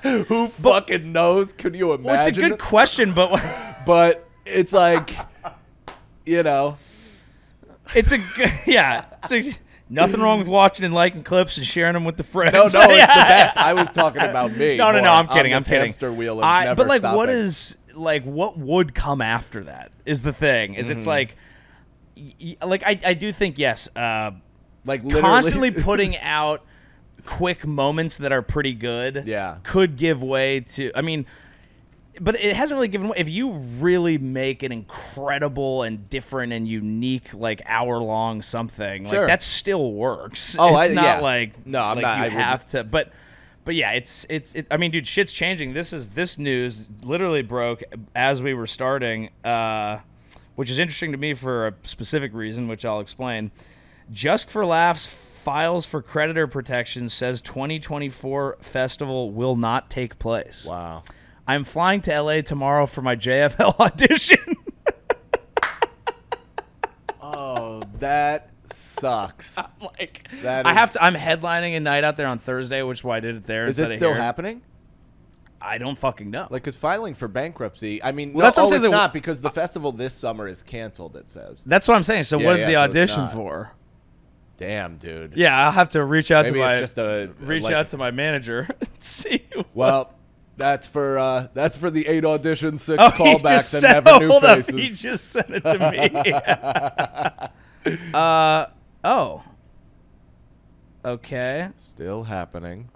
Who fucking knows? Could you imagine? Well, it's a good question, but... But it's like, you know... It's a... Yeah. It's a... Nothing wrong with watching and liking clips and sharing them with the friends. No, no, it's the best. I was talking about me. No, no, no, I'm kidding. I'm kidding. Hamster wheel of never stopping. But like, what is like, what would come after that is the thing. Is it's like I do think like constantly putting out quick moments that are pretty good. Yeah, could give way to. I mean. But it hasn't really given way. If you really make an incredible and different and unique, like hour-long something, like that still works. Oh, it's not like no, I'm like not. You have to, but yeah, it's. I mean, dude, shit's changing. This news literally broke as we were starting, which is interesting to me for a specific reason, which I'll explain. Just for Laughs files for creditor protection says 2024 festival will not take place. Wow. I'm flying to LA tomorrow for my JFL audition. Oh, that sucks. I'm like, that is... I'm headlining a night out there on Thursday, which is why I did it there. Is it still happening? I don't fucking know. Like, because filing for bankruptcy, I mean, well, no, that's what I'm saying. It's not because the festival this summer is canceled, it says. That's what I'm saying. So what is the audition for? Damn, dude. Yeah, I'll have to reach out to my manager and see. Well. That's for the 8 auditions, 6 callbacks, and never new faces. He just sent it to me. Oh. Okay. Still happening.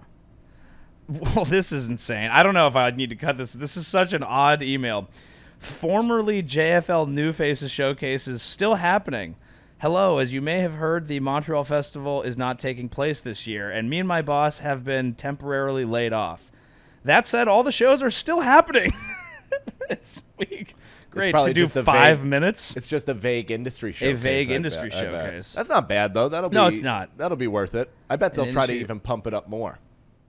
Well, this is insane. I don't know if I need to cut this. This is such an odd email. Formerly JFL New Faces Showcase is still happening. Hello, as you may have heard, the Montreal Festival is not taking place this year, and me and my boss have been temporarily laid off. That said, all the shows are still happening this week. Great to do 5 minutes. It's just a vague industry showcase. A vague industry showcase. That's not bad though. That'll no, it's not. That'll be worth it. I bet they'll try to even pump it up more.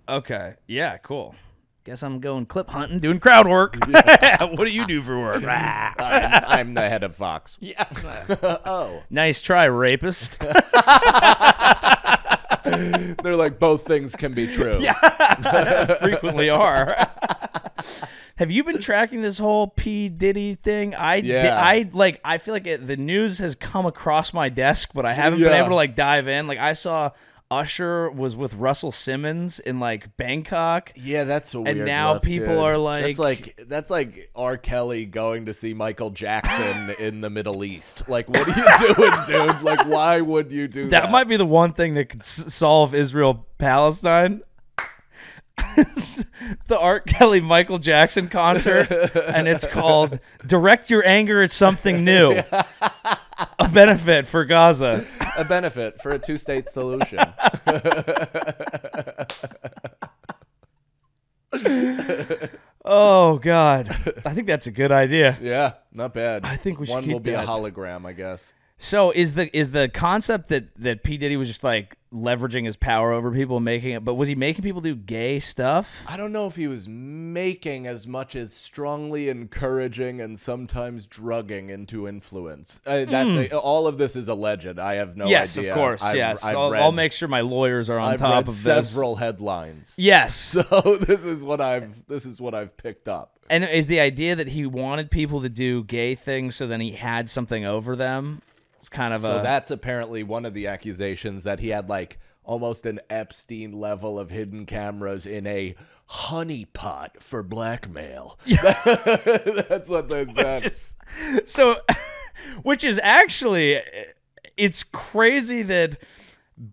Okay. Yeah. Cool. Guess I'm going clip hunting, doing crowd work. What do you do for work? I'm the head of Fox. Yeah. Oh. Nice try, rapist. They're like, both things can be true. Yeah, frequently are. Have you been tracking this whole P. Diddy thing? I feel like the news has come across my desk, but I haven't been able to like dive in. Like I saw Usher was with Russell Simmons in like Bangkok. Yeah, that's a weird. And now look, people dude. Are like, that's like R. Kelly going to see Michael Jackson in the Middle East. Like, what are you doing, dude? Like, why would you do that? That might be the one thing that could solve Israel-Palestine. The R. Kelly Michael Jackson concert, and it's called "Direct Your Anger at Something New." A benefit for Gaza. A benefit for a two-state solution. Oh God, I think that's a good idea. Yeah, not bad. I think we should. One keep will be that. A hologram, I guess. So is the concept that P. Diddy was just like leveraging his power over people and making it, but was he making people do gay stuff? I don't know if he was making as much as strongly encouraging and sometimes drugging into influence. All of this is alleged. I have no idea. Yes, of course. I'll make sure my lawyers are on top of this. I've read several headlines. Yes. So this is what I've picked up. And is the idea that he wanted people to do gay things so then he had something over them? It's kind of so that's apparently one of the accusations, that he had like almost an Epstein level of hidden cameras in a honeypot for blackmail. Yeah. That's what they said. Which is actually, it's crazy that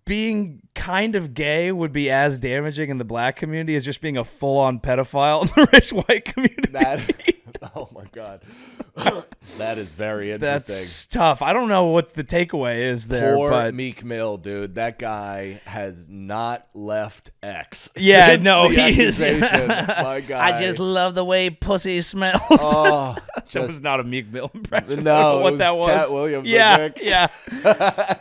being kind of gay would be as damaging in the black community as just being a full-on pedophile in the rich white community. Oh my God, that is very interesting. That's tough. I don't know what the takeaway is there. Poor Meek Mill, dude. That guy has not left X. Yeah, no, he is. My guy. I just love the way pussy smells. Oh, that was not a Meek Mill impression. No, what that was. Cat Williams. Yeah, yeah.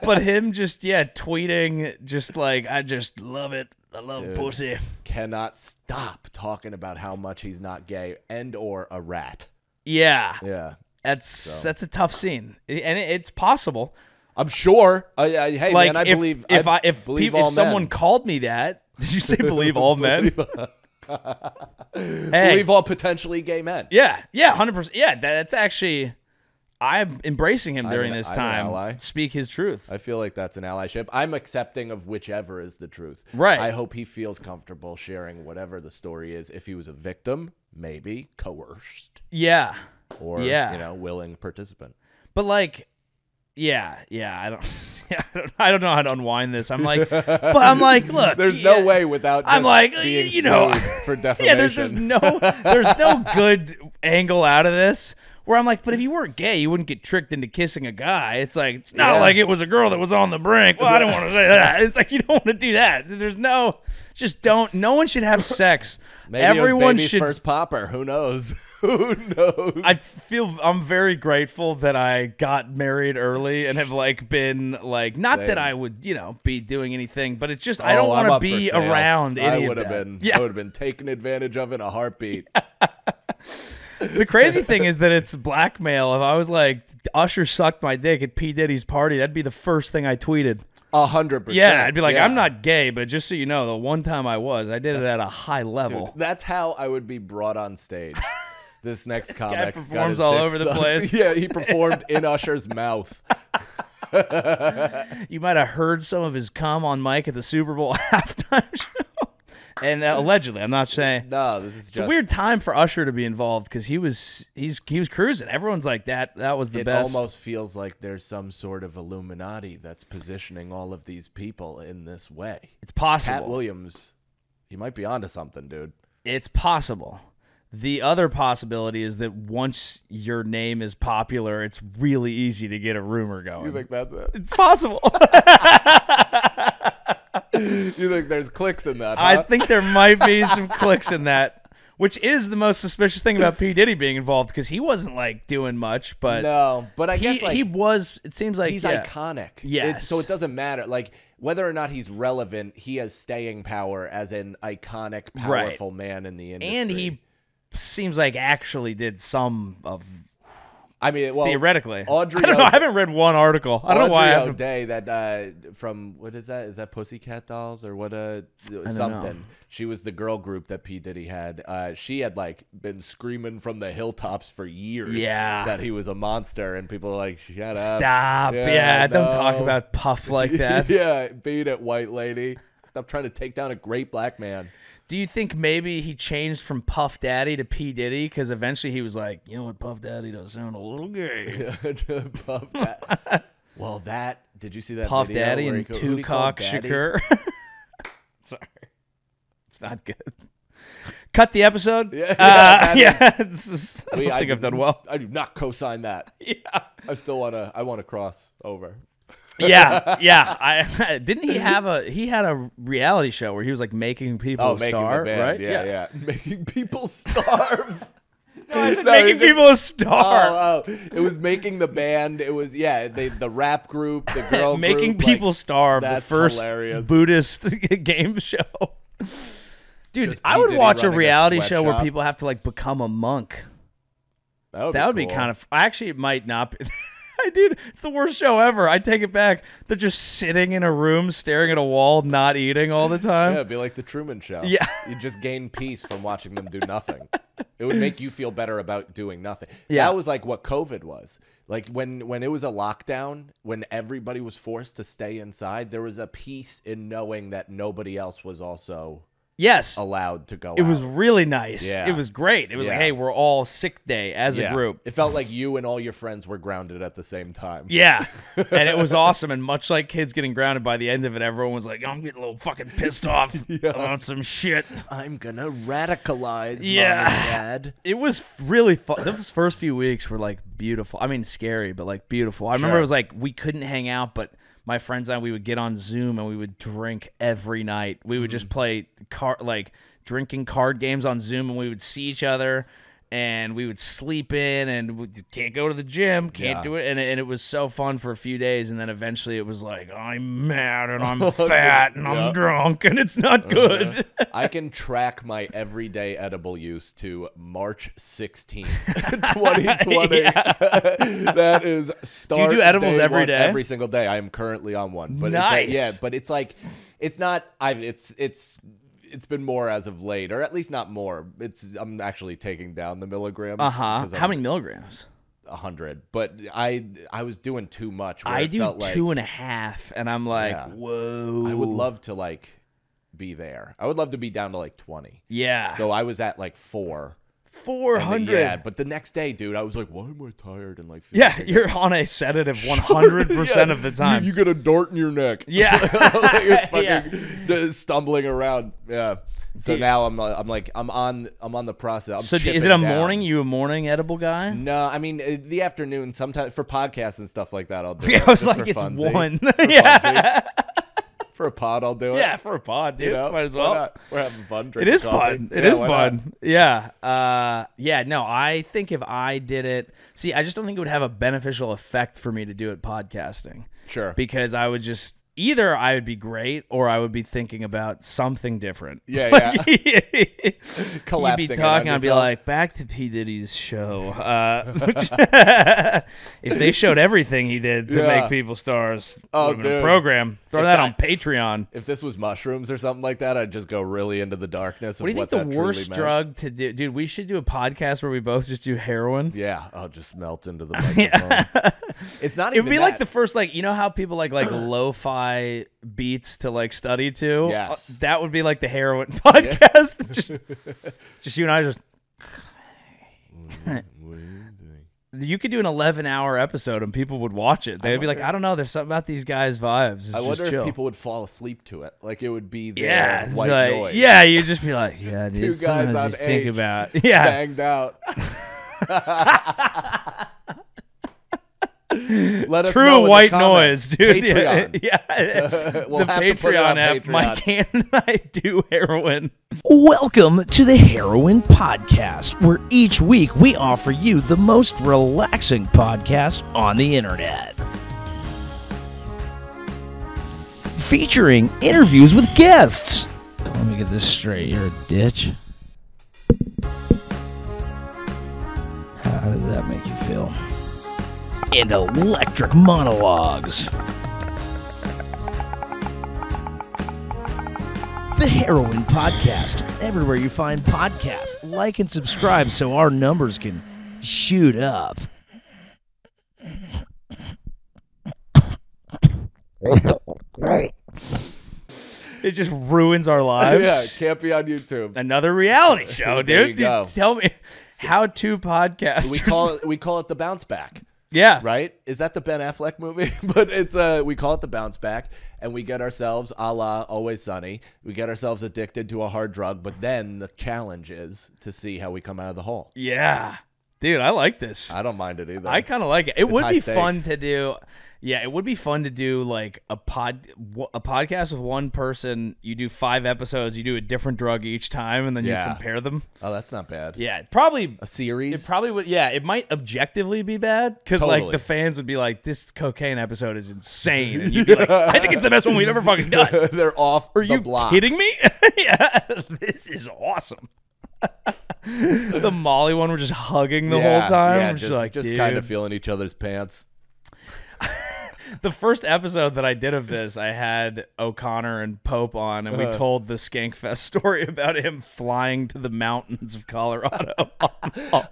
But him just tweeting, just like, I just love it. I love dude, pussy. Cannot stop talking about how much he's not gay and or a rat. Yeah. Yeah. That's a tough scene. And it's possible. I'm sure. Hey, like, man, I believe if someone called me that, did you say believe all men? Believe all potentially gay men. Yeah. Yeah, 100%. Yeah, that's actually... I'm embracing him during this time. Speak his truth. I feel like that's an allyship. I'm accepting of whichever is the truth. Right. I hope he feels comfortable sharing whatever the story is. If he was a victim, maybe coerced. Yeah. Or, you know, willing participant. But like, I don't know how to unwind this. I'm like, look. There's no way without. I'm like, being you know, for defamation. Yeah, there's no good angle out of this. Where I'm like, but if you weren't gay, you wouldn't get tricked into kissing a guy. It's like, it's not like it was a girl that was on the brink. Well, I don't want to say that. It's like, you don't want to do that. There's no, just don't. No one should have sex. Maybe everyone should. First popper. Who knows? Who knows? I'm very grateful that I got married early and have like been like, not Same. That I would, you know, be doing anything, but it's just, I don't want to be around any of that. I would have been taken advantage of in a heartbeat. The crazy thing is that it's blackmail. If I was like, Usher sucked my dick at P. Diddy's party, that'd be the first thing I tweeted. 100%. Yeah, I'd be like, I'm not gay, but just so you know, the one time I was, I did it at a high level. Dude, that's how I would be brought on stage. This next comic performs all over the place. Yeah, he performed in Usher's mouth. You might have heard some of his cum on mic at the Super Bowl halftime show. And allegedly, I'm not saying. No, this is just. It's a weird time for Usher to be involved because he was cruising. Everyone's like that. That was the best. It almost feels like there's some sort of Illuminati that's positioning all of these people in this way. It's possible. Cat Williams, he might be onto something, dude. It's possible. The other possibility is that once your name is popular, it's really easy to get a rumor going. You think that's it? It's possible. You think there's clicks in that, huh? I think there might be some clicks in that, which is the most suspicious thing about P. Diddy being involved, because he wasn't, like, doing much, but... No, but I guess, like... He was, it seems like... He's iconic. Yes. So it doesn't matter, like, whether or not he's relevant, he has staying power as an iconic, powerful man in the industry. And he seems like actually did some of... I mean, well, theoretically, Audrey. I don't know. I haven't read one article. I don't know why. Audrey O'Day, that from what is that? Is that Pussycat Dolls or what? Something. She was the girl group that P. Diddy had. She had like been screaming from the hilltops for years, that he was a monster, and people were like, "Shut up, stop, don't talk about Puff like that." Beat it, white lady. Stop trying to take down a great black man. Do you think maybe he changed from Puff Daddy to P. Diddy because eventually he was like, you know what, Puff Daddy does sound a little gay. Puff Daddy. Well, that, did you see that Puff video Daddy and Tupac Shakur? Sorry. It's not good. Cut the episode. I don't think I've done well. I do not co-sign that. I still want to, I want to cross over. I didn't he had a reality show where he was like making people starve, right? Making people starve. No, I said making people starve. It was making the band. It was the rap group, the girl making group, people like, starve. That's the first hilarious Buddhist game show. Dude, I would watch a reality show where people have to like become a monk. That would be kind of. Actually, it might not be. Dude, it's the worst show ever. I take it back. They're just sitting in a room, staring at a wall, not eating all the time. Yeah, it'd be like the Truman Show. Yeah. You'd just gain peace from watching them do nothing. It would make you feel better about doing nothing. Yeah. That was like what COVID was. Like when it was a lockdown, when everybody was forced to stay inside, there was a peace in knowing that nobody else was also allowed to go out. It was really nice. Yeah. It was great. It was like, hey, we're all sick day as a group. It felt like you and all your friends were grounded at the same time. Yeah. And it was awesome. And much like kids getting grounded, by the end of it, everyone was like, I'm getting a little fucking pissed off about some shit. I'm going to radicalize mom and dad. It was really fun. Those first few weeks were like beautiful. I mean, scary, but like beautiful. I remember it was like we couldn't hang out, but my friends and I, we would get on Zoom and we would drink every night. We would just play drinking card games on Zoom, and we would see each other, and we would sleep in, and we can't go to the gym, can't do it. And it was so fun for a few days, and then eventually it was like, I'm mad and I'm fat and I'm drunk and it's not good. I can track my everyday edible use to March 16th, 2020. That is start. Do you do edibles every day? Every single day. I am currently on one. But nice. It's like, yeah, but it's like, it's not, it's been more as of late, or at least not more. I'm actually taking down the milligrams. How many milligrams? 100. But I was doing too much. I do 2.5, and I'm like, whoa. I would love to like be there. I would love to be down to like 20. Yeah. So I was at like 400. But the next day, dude, I was like, why am I tired? And like, you're on a sedative 100% of the time. You get a dart in your neck. Yeah. Like you're fucking stumbling around. Yeah. So now I'm on the process. So is it a morning? You a morning edible guy? No, I mean the afternoon sometimes for podcasts and stuff like that. I'll do. I was like, it's funsies. One. For a pod, I'll do it. Yeah, for a pod, dude. You know, might as well. We're having fun. It is fun. It is fun. Yeah. No, I think if I did it... See, I just don't think it would have a beneficial effect for me to do it podcasting. Sure. Because I would just... Either I would be great, or I would be thinking about something different. Collapsing. You'd be talking, I'd be like, back to P. Diddy's show. If they showed everything he did to make people stars, program, throw that on Patreon. If this was mushrooms or something like that, I'd just go really into the darkness. What do you think the worst drug to do? Dude, we should do a podcast where we both just do heroin. Yeah, I'll just melt into the microphone. It's not even It would be that. Like the first, like, you know how people like lo-fi beats to like study to. Yes, that would be like the heroin podcast. Yeah. just you and I just. You could do an 11-hour episode and people would watch it. They'd be like, I don't know, there's something about these guys' vibes. It's I wonder if people would fall asleep to it. Like it would be their white noise. Yeah, you'd just be like, yeah, dude, two guys on age think about banged out. Let us know white noise, dude. Patreon. We'll the Patreon app. Patreon. Mike Cannon and I do heroin. Welcome to the Heroin Podcast, where each week we offer you the most relaxing podcast on the internet. Featuring interviews with guests. Let me get this straight. You're a ditch. How does that make you feel? and electric monologues. The Heroin Podcast. Everywhere you find podcasts, like and subscribe so our numbers can shoot up. It just ruins our lives. Yeah, it can't be on YouTube. Another reality show, dude. Tell me how to podcast. We call it the Bounce Back. Yeah. Right? Is that the Ben Affleck movie? But it's we call it the Bounce Back, and we get ourselves, a la Always Sunny, we get ourselves addicted to a hard drug, but then the challenge is to see how we come out of the hole. Yeah. Dude, I like this. I don't mind it either. I kind of like it. It would be fun to do. Yeah, it would be fun to do like a podcast with one person. You do 5 episodes. You do a different drug each time, and then you compare them. Oh, that's not bad. Yeah, probably a series. It probably would. Yeah, it might objectively be bad because like the fans would be like, "This cocaine episode is insane," and you'd be like, "I think it's the best one we've ever fucking done." They're off. Are you kidding me? Yeah, this is awesome. The Molly one, we're just hugging the whole time. Yeah, just kind of feeling each other's pants. The first episode that I did of this, I had O'Connor and Pope on, and we told the Skankfest story about him flying to the mountains of Colorado.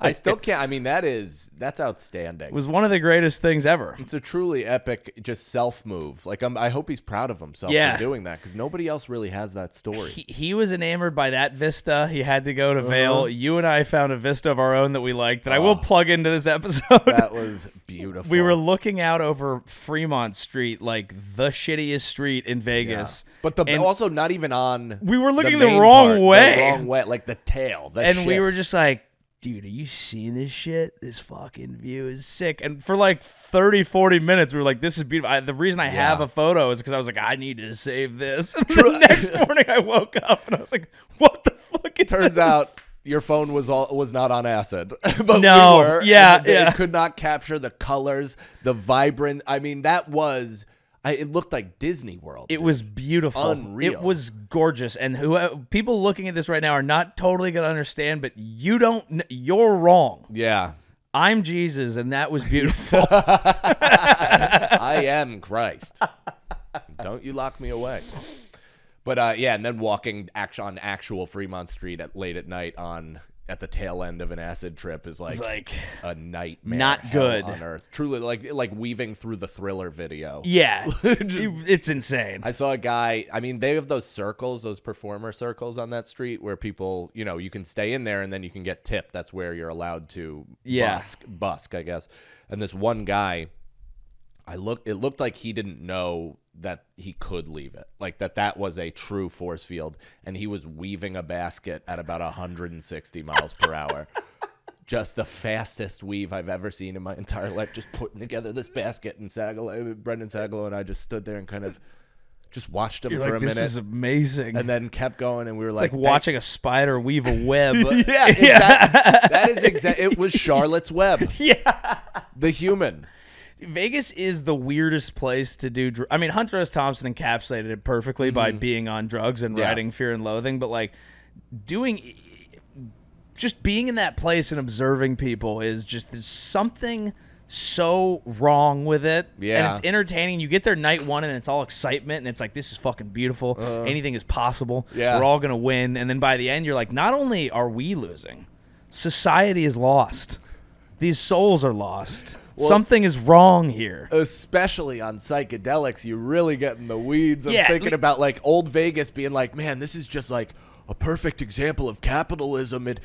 I still can't. I mean, that's outstanding. It was one of the greatest things ever. It's a truly epic, just self move. Like I hope he's proud of himself for doing that because nobody else really has that story. He was enamored by that vista. He had to go to Vail. You and I found a vista of our own that we liked that I will plug into this episode. That was beautiful. We were looking out over Fremont Street, like the shittiest street in Vegas, but also not even on. We were looking the wrong way, like the tail. We were just like, dude, are you seeing this shit? This fucking view is sick. And for like 30-40 minutes, we were like, this is beautiful. The reason I have a photo is because I was like, I need to save this. And the next morning, I woke up and I was like, what the fuck? Turns out. Your phone was not on acid, but no, we were. Yeah, it could not capture the colors, the vibrant. I mean, that was. It looked like Disney World. It was beautiful, unreal. It was gorgeous, and people looking at this right now are not totally gonna understand, but you don't. You're wrong. Yeah, I'm Jesus, and that was beautiful. I am Christ. Don't you lock me away. But yeah, and then walking on actual Fremont Street late at night at the tail end of an acid trip is like a nightmare. Not good on earth. Truly, like weaving through the Thriller video. Yeah, it's insane. I saw a guy. I mean, they have those circles, those performer circles on that street where people, you know, you can stay in there and then you can get tipped. That's where you're allowed to busk, I guess. And this one guy, it looked like he didn't know that he could leave it, like that was a true force field, and he was weaving a basket at about 160 miles per hour. Just the fastest weave I've ever seen in my entire life, just putting together this basket. And Brendan Sagalow and I just stood there and kind of just watched him for a minute. This is amazing. And then kept going, and we were like watching a spider weave a web. Yeah, that is exactly. It was Charlotte's Web. Yeah, the human. Vegas is the weirdest place to do. I mean, Hunter S. Thompson encapsulated it perfectly by being on drugs and writing Fear and Loathing, but like just being in that place and observing people is just there's something so wrong with it. Yeah. And it's entertaining. You get there night one and it's all excitement and it's like, this is fucking beautiful. Anything is possible. Yeah. We're all going to win. And then by the end, you're like, not only are we losing, society is lost. These souls are lost. Well, something is wrong here. Especially on psychedelics, you really get in the weeds. I'm thinking about like old Vegas being like, man, this is just like a perfect example of capitalism. It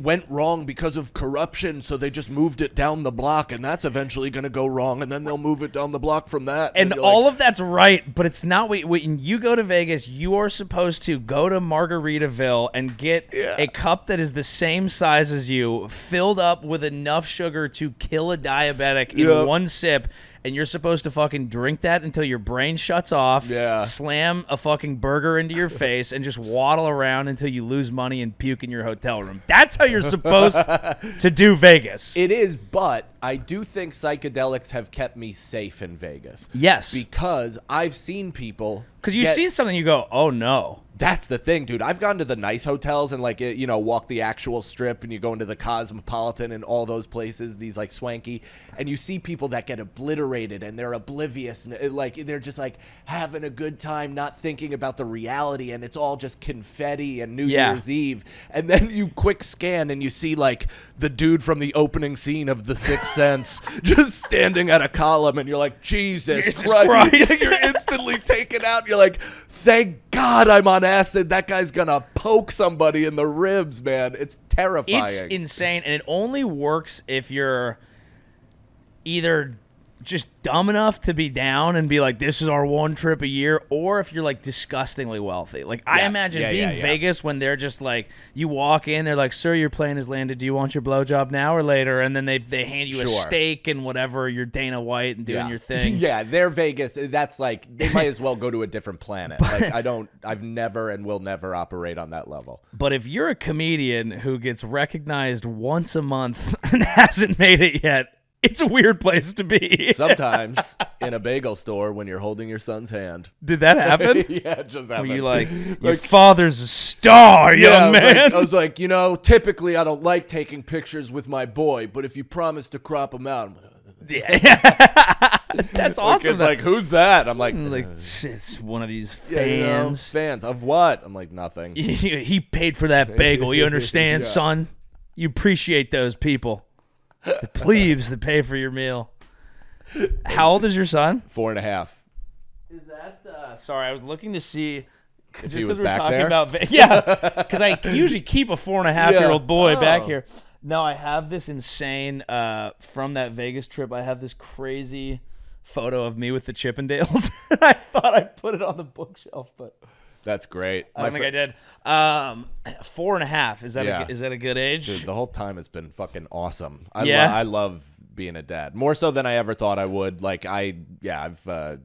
went wrong because of corruption, so they just moved it down the block, and that's eventually going to go wrong, and then they'll move it down the block from that. And all of that's right, but it's not. When you go to Vegas, you are supposed to go to Margaritaville and get a cup that is the same size as you, filled up with enough sugar to kill a diabetic in one sip. And you're supposed to fucking drink that until your brain shuts off, slam a fucking burger into your face, and just waddle around until you lose money and puke in your hotel room. That's how you're supposed to do Vegas. It is, but I do think psychedelics have kept me safe in Vegas. Yes. Because I've seen people. Because you've seen something, you go, oh, no. That's the thing, dude. I've gone to the nice hotels and, like, you know, walk the actual strip, and you go into the Cosmopolitan and all those places, these, like, swanky. And you see people that get obliterated, and they're oblivious. And, like, they're just, like, having a good time, not thinking about the reality. And it's all just confetti and New Year's Eve. And then you quick scan, and you see, like, the dude from the opening scene of The Sixth Sense just standing at a column. And you're like, Jesus Christ. You're instantly taken out. You're like, thank God I'm on acid. That guy's gonna poke somebody in the ribs, man. It's terrifying. It's insane, and it only works if you're either just dumb enough to be down and be like, this is our one trip a year, or if you're like disgustingly wealthy. Like, I imagine being Vegas when they're just like, you walk in, they're like, sir, your plane has landed. Do you want your blowjob now or later? And then they hand you a steak and whatever. You're Dana White and doing your thing. Yeah, they're Vegas. That's like, they might as well go to a different planet. But, like, I've never and will never operate on that level. But if you're a comedian who gets recognized once a month and hasn't made it yet, it's a weird place to be. Sometimes in a bagel store when you're holding your son's hand. Did that happen? Yeah, it just happened. Were you like, your father's a star, young man? I was like, you know, typically I don't like taking pictures with my boy, but if you promise to crop him out, I'm like, that's awesome. Like, who's that? I'm like, it's one of these fans. Yeah, you know, fans of what? I'm like, nothing. He paid for that bagel. You understand, son? You appreciate those people. The plebes that pay for your meal. How old is your son? 4.5. Is that? Sorry, I was looking to see. Just because we're talking about, because I usually keep a 4.5-year-old boy back here. No, I have this insane from that Vegas trip. I have this crazy photo of me with the Chippendales. I thought I put it on the bookshelf, but that's great. I don't think I did. 4.5. Is that is that a good age? Dude, the whole time has been fucking awesome. I love being a dad more so than I ever thought I would. Like, it's the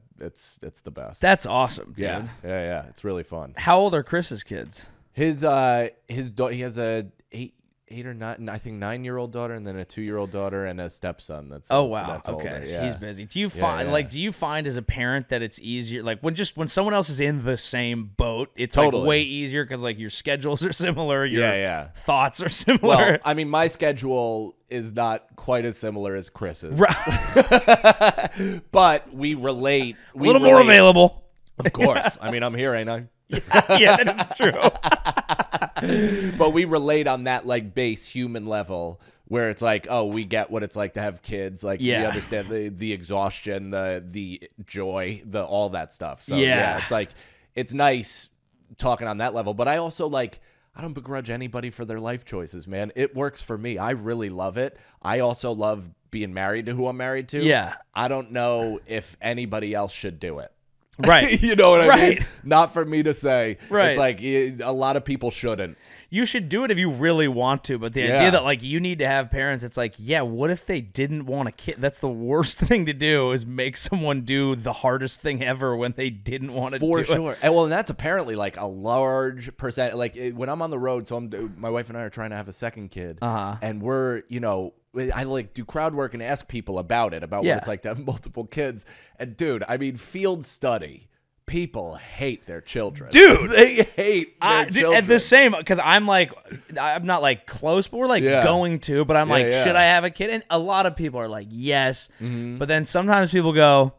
best. That's awesome, dude. Yeah. It's really fun. How old are Chris's kids? He has a eight or nine, I think 9-year-old daughter, and then a 2-year-old daughter and a stepson. That's that's okay. Older. Yeah. He's busy. Do you find like, do you find as a parent that it's easier, like when someone else is in the same boat, it's like way easier because like your schedules are similar, your thoughts are similar. Well, I mean, my schedule is not quite as similar as Chris's, right? But we relate. We a little more available, of course. I mean, I'm here, ain't I? Yeah, that is true. But we relate on that, like, base human level where it's like, oh, we get what it's like to have kids. Like, we understand the exhaustion, the joy, all that stuff. So, yeah, it's like, it's nice talking on that level. But I also, like, I don't begrudge anybody for their life choices, man. It works for me. I really love it. I also love being married to who I'm married to. Yeah. I don't know if anybody else should do it. Right. You know what I mean? Not for me to say. Right. It's like a lot of people shouldn't. You should do it if you really want to, but the idea that like you need to have parents, it's like, yeah, what if they didn't want a kid? That's the worst thing to do, is make someone do the hardest thing ever when they didn't want to do it. For sure. And, well, and that's apparently like a large percent. Like when I'm on the road, so my wife and I are trying to have a second kid, and we're, you know, I like do crowd work and ask people about it, about what it's like to have multiple kids. And dude, I mean, field study, people hate their children. Dude, they hate their children. At the same, because I'm like, I'm not like close, but we're like going to, but I'm like, should I have a kid? And a lot of people are like, yes. But then sometimes people go,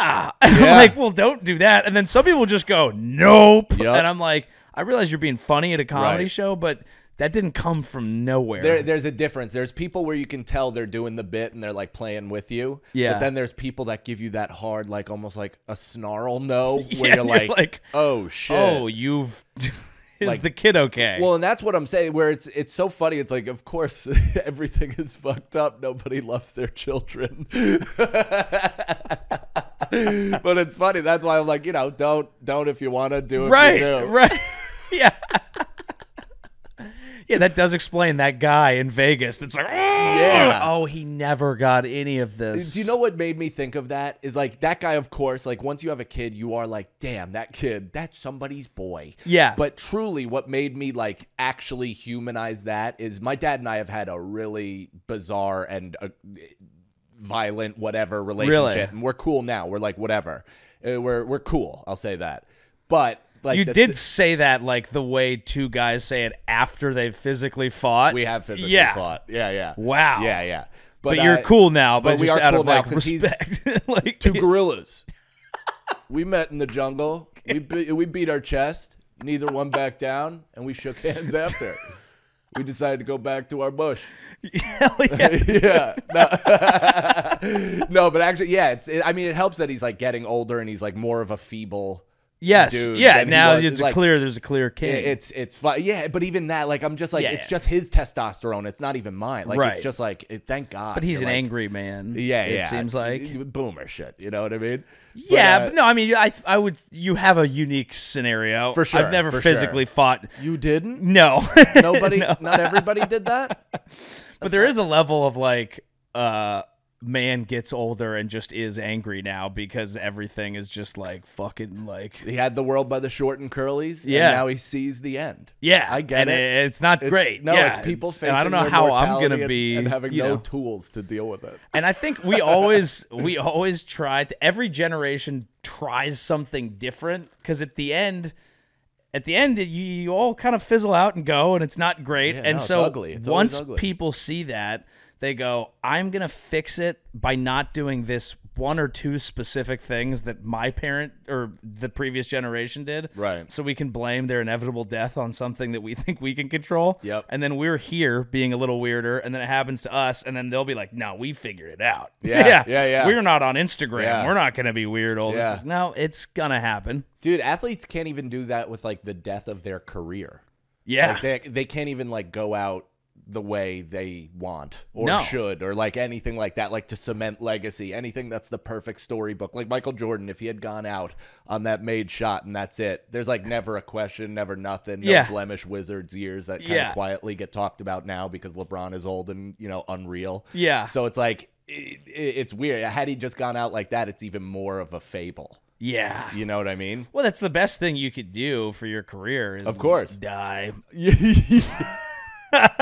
yeah. And I'm like, well, don't do that. And then some people just go, nope. And I'm like, I realize you're being funny at a comedy show, but that didn't come from nowhere. There's a difference. There's people where you can tell they're doing the bit and they're like playing with you. Yeah. But then there's people that give you that hard, like almost like a snarl no, where you're like, oh shit. Oh, you've is like, the kid okay? Well, and that's what I'm saying, where it's so funny. It's like, of course, everything is fucked up. Nobody loves their children. But it's funny. That's why I'm like, you know, don't if you want to do it. Right. Right. Yeah. Yeah, that does explain that guy in Vegas that's like, yeah. Oh, he never got any of this. Do you know what made me think of that? Is like that guy, of course, like once you have a kid, you are like, damn, that kid, that's somebody's boy. Yeah. But truly what made me like actually humanize that is my dad and I have had a really bizarre and violent whatever relationship. Really? And we're cool now. We're like, whatever. We're cool. I'll say that. But like you did say that like the way two guys say it after they've physically fought. We have physically fought. Yeah, yeah. Wow. Yeah, yeah. But you're cool now. But we are out cool of now like respect. Like two gorillas. We met in the jungle. We beat our chest. Neither one backed down, and we shook hands after. We decided to go back to our bush. Hell yeah. Yeah. No. No, but actually, yeah. I mean, it helps that he's like getting older and he's like more of a feeble. Yes. Dude, yeah. Now it's like, clear. There's a clear king. It's fun. Yeah. But even that, like, I'm just like, yeah, it's just his testosterone. It's not even mine. Like, right. It's just like, thank God. But he's an like, angry man. Yeah. It seems like boomer shit. You know what I mean? Yeah. But no, I mean, I would. You have a unique scenario for sure. I've never physically fought. You didn't? No. Nobody. No. Not everybody did that. But there is a level of like, man gets older and just is angry now because everything is just like fucking like he had the world by the short and curlies. Yeah. And now he sees the end. Yeah. I get it. It's not great. No, yeah, it's people facing. I don't know how I'm going to be and having no tools to deal with it. And I think we always try to, every generation tries something different because at the end, you all kind of fizzle out and go, and it's not great. Yeah, and no, so it's once people see that, they go, I'm going to fix it by not doing this one or two specific things that my parent or the previous generation did. Right. So we can blame their inevitable death on something that we think we can control. Yep. And then we're here being a little weirder, and then it happens to us, and then they'll be like, no, we figured it out. Yeah, yeah, yeah, yeah. We're not on Instagram. Yeah. We're not going to be weird all the time. Like, no, it's going to happen. Dude, athletes can't even do that with, like, the death of their career. Yeah. Like, they can't even, like, go out the way they want or should or like anything like that, like to cement legacy, anything that's the perfect storybook. Like Michael Jordan, if he had gone out on that made shot and that's it, there's like never a question, never nothing, no blemish Wizards years that kind of quietly get talked about now because LeBron is old and, you know, unreal. Yeah. So it's like, it's weird. Had he just gone out like that, it's even more of a fable. Yeah. You know what I mean? Well, that's the best thing you could do for your career is, of course, die.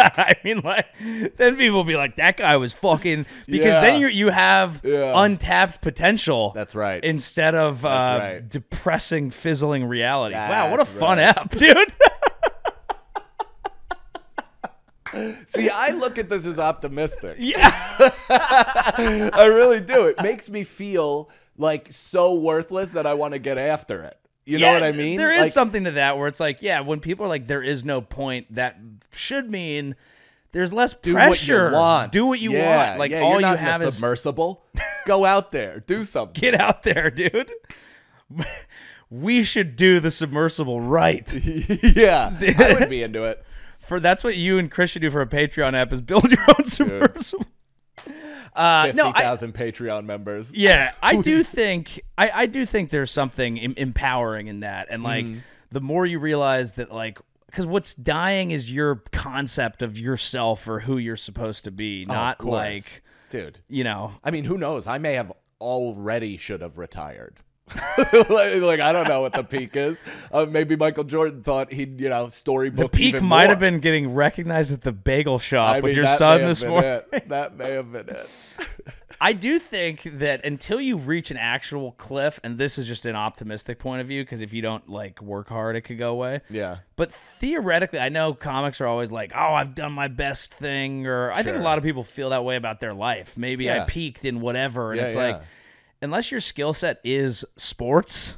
I mean, like, then people will be like, that guy was fucking, because then you have untapped potential. That's right. Instead of depressing, fizzling reality. That's wow, what a fun app, dude. See, I look at this as optimistic. Yeah. I really do. It makes me feel like so worthless that I want to get after it. You know what I mean? There is like something to that where it's like, yeah, when people are like, there is no point, that should mean there's less pressure. What you want. Do what you want. Like all you have is submersible. Go out there. Do something. Get out there, dude. We should do the submersible right. Yeah. I would be into it. That's what you and Chris should do for a Patreon app is build your own submersible. 50,000 Patreon members. Yeah, I do think I do think there's something empowering in that, and like the more you realize that, like, because what's dying is your concept of yourself or who you're supposed to be, not like, dude, you know. I mean, who knows? I may have already should have retired. Like I don't know what the peak is. Maybe Michael Jordan thought he'd, you know, storybook. The peak even might have been getting recognized at the bagel shop with your son this morning. That may have been it. I do think that until you reach an actual cliff, and this is just an optimistic point of view, because if you don't like work hard, it could go away. Yeah. But theoretically, I know comics are always like, "Oh, I've done my best thing," or I think a lot of people feel that way about their life. Maybe I peaked in whatever, and it's like, unless your skill set is sports,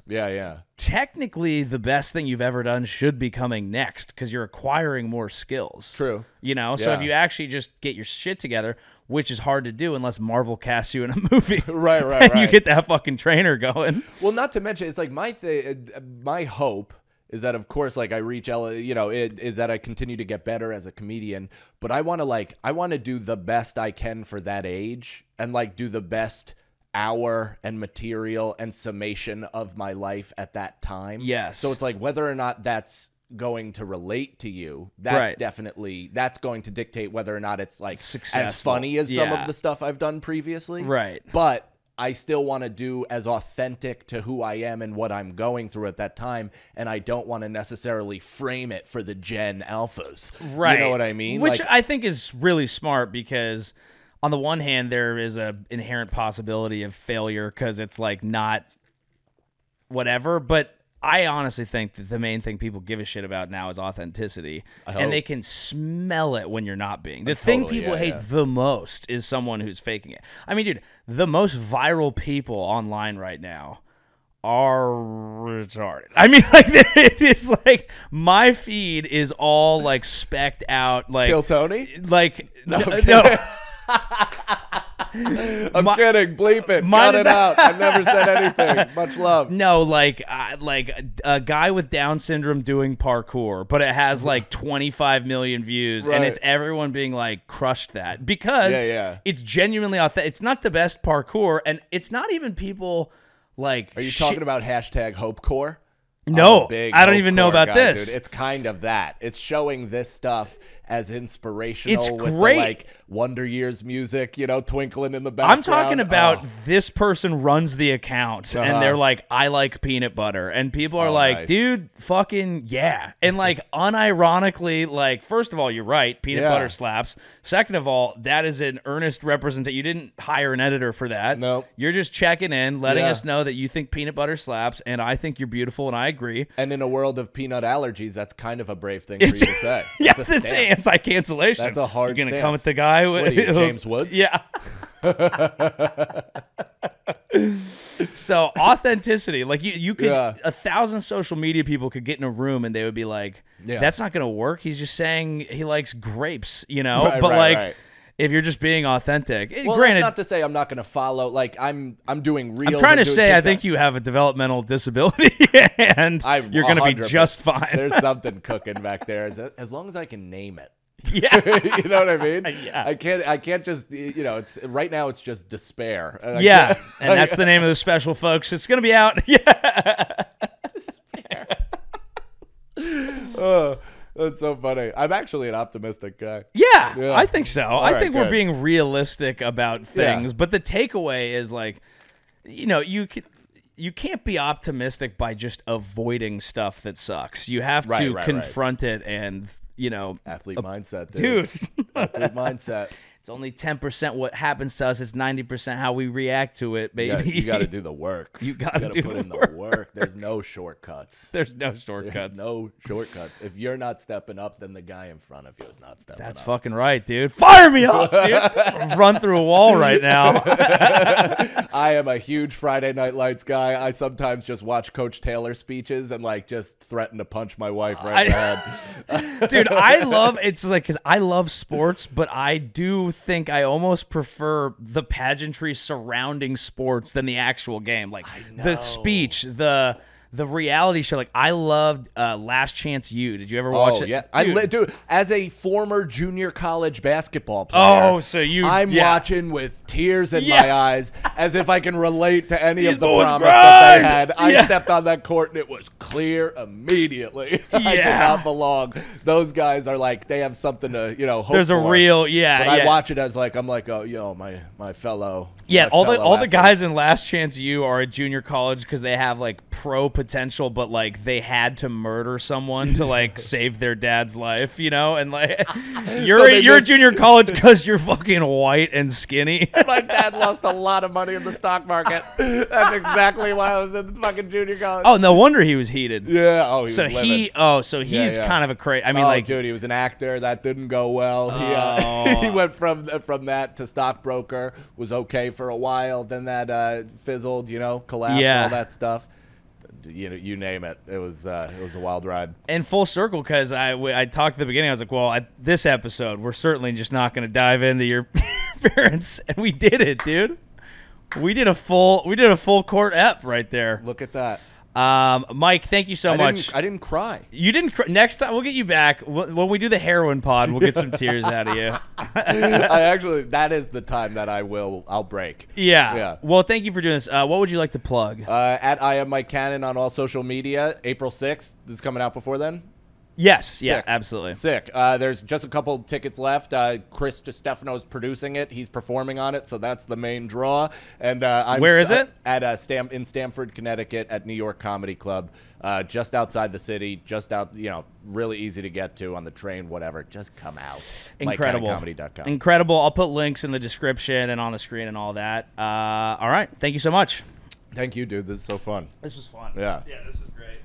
technically the best thing you've ever done should be coming next because you're acquiring more skills. True. You know, so if you actually just get your shit together, which is hard to do unless Marvel casts you in a movie. Right. And you get that fucking trainer going. Well, not to mention, it's like my hope is that, of course, like I reach, you know, is that I continue to get better as a comedian, but I want to like, I want to do the best I can for that age and like do the best hour and material and summation of my life at that time. Yes. So it's like whether or not that's going to relate to you, that's right. Definitely that's going to dictate whether or not it's like successful. As funny as some of the stuff I've done previously. Right. But I still want to do as authentic to who I am and what I'm going through at that time. And I don't want to necessarily frame it for the Gen Alphas. Right. You know what I mean? Which like, I think is really smart because on the one hand, there is an inherent possibility of failure because it's like not whatever. But I honestly think that the main thing people give a shit about now is authenticity. And they can smell it when you're not being. The thing people hate the most is someone who's faking it. I mean, dude, the most viral people online right now are retarded. I mean, like, it is like my feed is all like specked out. Like, Kill Tony? Like, no. I'm kidding. Bleep it. Cut it out. I've never said anything. Much love. No, like a guy with Down syndrome doing parkour, but it has like 25 million views, right. And it's everyone being like crushed that because it's genuinely authentic. It's not the best parkour, and it's not even people like. Are you talking about hashtag hopecore? No, I don't even know about this. Dude. It's kind of that. It's showing this stuff as inspirational. It's with great. The, like Wonder Years music, you know, twinkling in the background. I'm talking about this person runs the account and they're like, I like peanut butter. And people are like, nice. Dude, fucking yeah. And like unironically, like, first of all, you're right. Peanut butter slaps. Second of all, that is an earnest representation. You didn't hire an editor for that. No. Nope. You're just checking in, letting us know that you think peanut butter slaps and I think you're beautiful and I agree. And in a world of peanut allergies, that's kind of a brave thing for you to say. Yes, it's anti-cancellation. That's a hard You're going to come at the guy with James Woods? Yeah. So authenticity, like you could 1,000 social media people could get in a room and they would be like, that's not going to work. He's just saying he likes grapes, you know, right, but like, if you're just being authentic, well, granted, that's not to say I'm not going to follow. Like I'm doing real. I'm trying to say I think you have a developmental disability, and you're going to be just fine. There's something cooking back there, as long as I can name it. Yeah, you know what I mean. Yeah, I can't just you know. It's right now. It's just despair. Yeah, and that's the name of the special, folks. It's going to be out. Yeah, despair. That's so funny. I'm actually an optimistic guy. Yeah, I think so. I think we're being realistic about things. But the takeaway is like, you know, you can't be optimistic by just avoiding stuff that sucks. You have to confront it and, you know. Athlete mindset, dude. Athlete mindset. It's only 10% what happens to us. It's 90% how we react to it, baby. You got to do the work. You got to put in the work. There's no shortcuts. There's no shortcuts. There's no shortcuts. If you're not stepping up, then the guy in front of you is not stepping up. That's fucking right, dude. Fire me up, dude. Run through a wall right now. I am a huge Friday Night Lights guy. I sometimes just watch Coach Taylor speeches and like just threaten to punch my wife right in the head. Dude, I love it's like because I love sports, but I do think I almost prefer the pageantry surrounding sports than the actual game, like the speech, the reality show. Like I loved Last Chance U. Did you ever watch it? Yeah, dude, as a former junior college basketball player, I'm watching with tears in my eyes, as if I can relate to any of the promise that they had. I stepped on that court and it was clear immediately. I did not belong. Those guys are like they have something to hope There's for. A real But I watch it as like I'm like, oh yo, my fellow. Yeah, all the guys in Last Chance U are at junior college because they have like pro potential, but like they had to murder someone to like save their dad's life, you know. And like you're a junior college because you're fucking white and skinny. My dad lost a lot of money in the stock market. That's exactly why I was in fucking junior college. Oh, no wonder he was heated. Yeah. Oh, so he's kind of a crazy. I mean, like, dude, he was an actor that didn't go well. He went from that to stockbroker. Was okay for a while, then that fizzled, you know, collapsed, all that stuff. You name it. It was a wild ride. And full circle, because I talked at the beginning. I was like, well, this episode, we're certainly just not going to dive into your parents, and we did it, dude. We did a full court ep right there. Look at that. Mike, thank you so much. I didn't cry. You didn't cry. Next time, we'll get you back. When we do the heroin pod, we'll get some tears out of you. That is the time that I'll break. Yeah. Well, thank you for doing this. What would you like to plug? At I Am Mike Cannon on all social media, April 6th. This is coming out before then. Yes. Six. Yeah, absolutely. Sick. There's just a couple tickets left. Chris DiStefano is producing it. He's performing on it, so that's the main draw. And where is it? At in Stamford, Connecticut, at New York Comedy Club, just outside the city. Just out, you know, really easy to get to on the train, whatever. Just come out. Incredible. MikeCannonComedy.com. Incredible. I'll put links in the description and on the screen and all that. All right. Thank you so much. Thank you, dude. This is so fun. This was fun. Yeah. Yeah. This was great.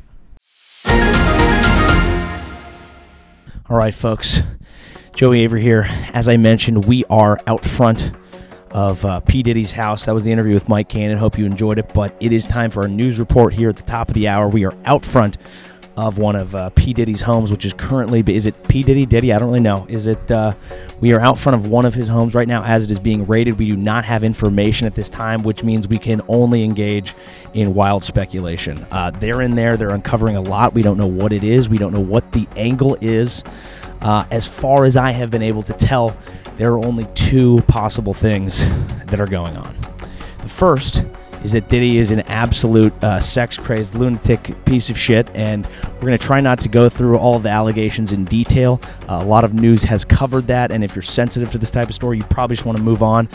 All right, folks, Joey Avery here. As I mentioned, we are out front of P. Diddy's house. That was the interview with Mike Cannon. Hope you enjoyed it, but it is time for our news report here at the top of the hour. We are out front of one of P. Diddy's homes, which is currently, is it P. Diddy? Diddy? I don't really know. Is it, we are out front of one of his homes right now as it is being raided. We do not have information at this time, which means we can only engage in wild speculation. They're in there. They're uncovering a lot. We don't know what it is. We don't know what the angle is. As far as I have been able to tell, there are only two possible things that are going on. The first is that Diddy is an absolute sex-crazed lunatic piece of shit, and we're going to try not to go through all of the allegations in detail. A lot of news has covered that, and if you're sensitive to this type of story, you probably just want to move on.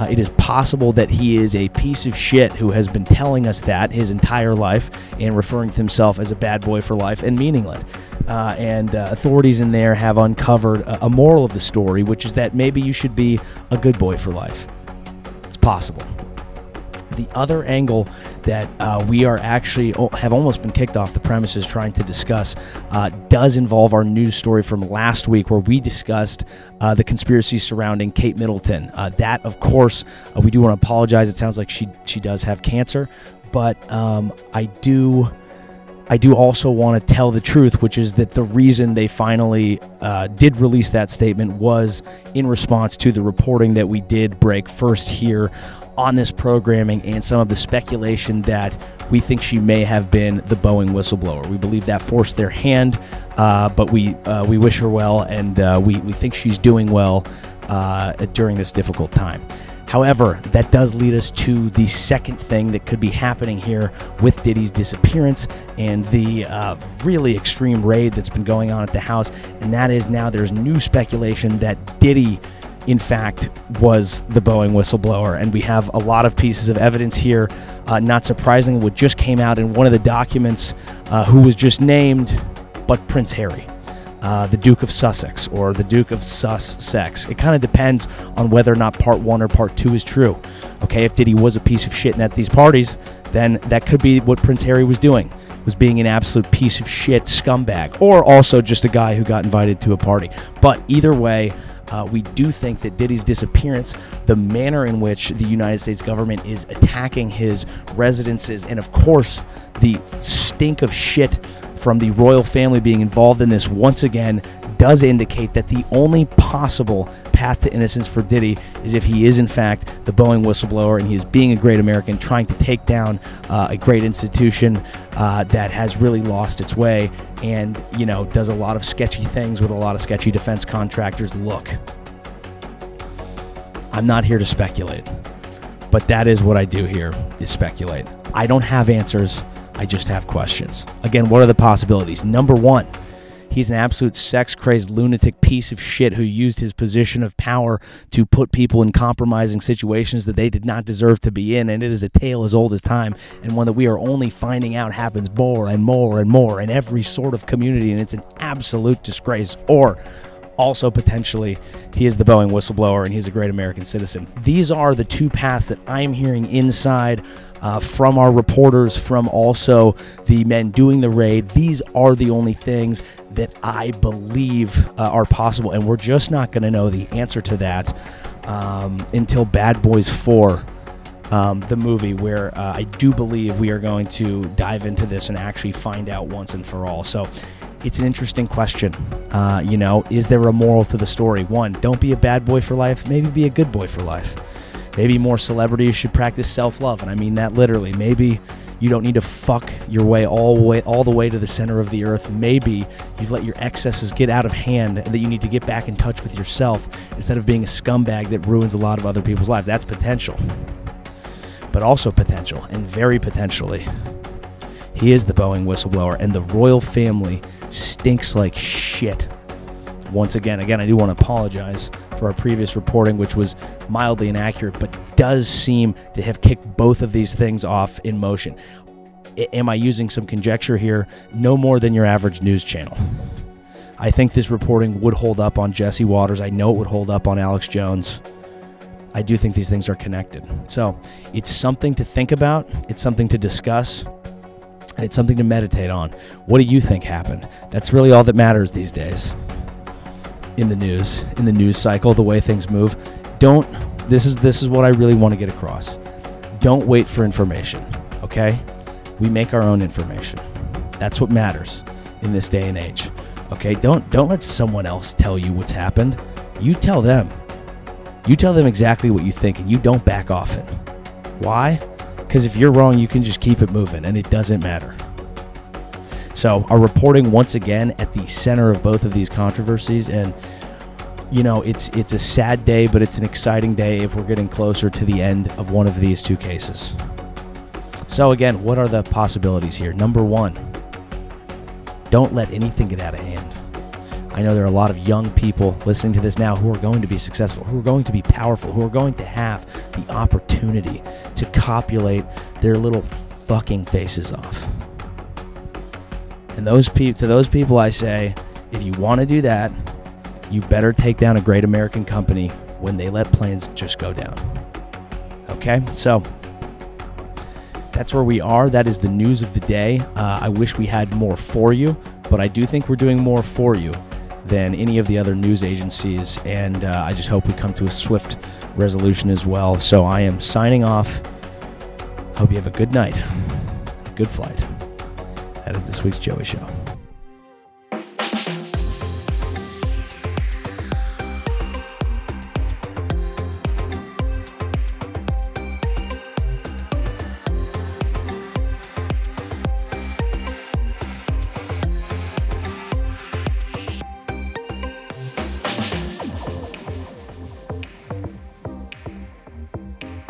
It is possible that he is a piece of shit who has been telling us that his entire life and referring to himself as a bad boy for life and meaningless. And authorities in there have uncovered a moral of the story, which is that maybe you should be a good boy for life. It's possible. The other angle that we are actually have almost been kicked off the premises trying to discuss does involve our news story from last week where we discussed the conspiracy surrounding Kate Middleton. That, of course, we do want to apologize. It sounds like she does have cancer, but I do also want to tell the truth, which is that the reason they finally did release that statement was in response to the reporting that we did break first here on this programming and some of the speculation that we think she may have been the Boeing whistleblower. We believe that forced their hand, but we wish her well, and we think she's doing well during this difficult time. However, that does lead us to the second thing that could be happening here with Diddy's disappearance and the really extreme raid that's been going on at the house, and that is now there's new speculation that Diddy in fact was the Boeing whistleblower, and we have a lot of pieces of evidence here. Not surprisingly, what just came out in one of the documents, who was just named, but Prince Harry, the Duke of Sussex, or the Duke of Sussex. It kind of depends on whether or not part one or part two is true. Okay, if Diddy was a piece of shit and at these parties, then that could be what Prince Harry was doing, was being an absolute piece of shit scumbag, or also just a guy who got invited to a party. But either way, we do think that Diddy's disappearance, the manner in which the United States government is attacking his residences, and of course the stink of shit from the royal family being involved in this once again, does indicate that the only possible path to innocence for Diddy is if he is in fact the Boeing whistleblower and he is being a great American trying to take down a great institution that has really lost its way and, you know, does a lot of sketchy things with a lot of sketchy defense contractors. Look, I'm not here to speculate, but that is what I do here, is speculate. I don't have answers. I just have questions. Again, what are the possibilities? Number one, he's an absolute sex-crazed lunatic piece of shit who used his position of power to put people in compromising situations that they did not deserve to be in, and it is a tale as old as time, and one that we are only finding out happens more and more and more in every sort of community, and it's an absolute disgrace. Or also potentially he is the Boeing whistleblower and he's a great American citizen. These are the two paths that I'm hearing inside from our reporters, from also the men doing the raid. These are the only things that I believe are possible, and we're just not going to know the answer to that until Bad Boys 4, the movie, where I do believe we are going to dive into this and actually find out once and for all. So it's an interesting question. You know, is there a moral to the story? One, don't be a bad boy for life. Maybe be a good boy for life. Maybe more celebrities should practice self-love, and I mean that literally. Maybe you don't need to fuck your way all the way to the center of the earth. Maybe you've let your excesses get out of hand and that you need to get back in touch with yourself instead of being a scumbag that ruins a lot of other people's lives. That's potential. But also potential, and very potentially, He is the Boeing whistleblower, and the royal family stinks like shit. Once again, I do want to apologize for our previous reporting, which was mildly inaccurate, but does seem to have kicked both of these things off in motion. Am I using some conjecture here? No more than your average news channel. I think this reporting would hold up on Jesse Waters. I know it would hold up on Alex Jones. I do think these things are connected. So it's something to think about. It's something to discuss. And it's something to meditate on. What do you think happened? That's really all that matters these days in the news, cycle, the way things move. Don't, this is what I really want to get across. Don't wait for information, okay? We make our own information. That's what matters in this day and age. Okay, don't let someone else tell you what's happened. You tell them. You tell them exactly what you think, and you don't back off it. Why? Because if you're wrong, you can just keep it moving, and it doesn't matter. So our reporting, once again, at the center of both of these controversies, and you know, it's a sad day, but it's an exciting day if we're getting closer to the end of one of these two cases. So again, what are the possibilities here? Number one, don't let anything get out of hand. I know there are a lot of young people listening to this now who are going to be successful, who are going to be powerful, who are going to have the opportunity to copulate their little fucking faces off. And to those people I say, if you want to do that, you better take down a great American company when they let planes just go down. Okay? So that's where we are. That is the news of the day. I wish we had more for you, but I do think we're doing more for you than any of the other news agencies, and I just hope we come to a swift resolution as well. So I am signing off. Hope you have a good night, a good flight. That is this week's Joey Show.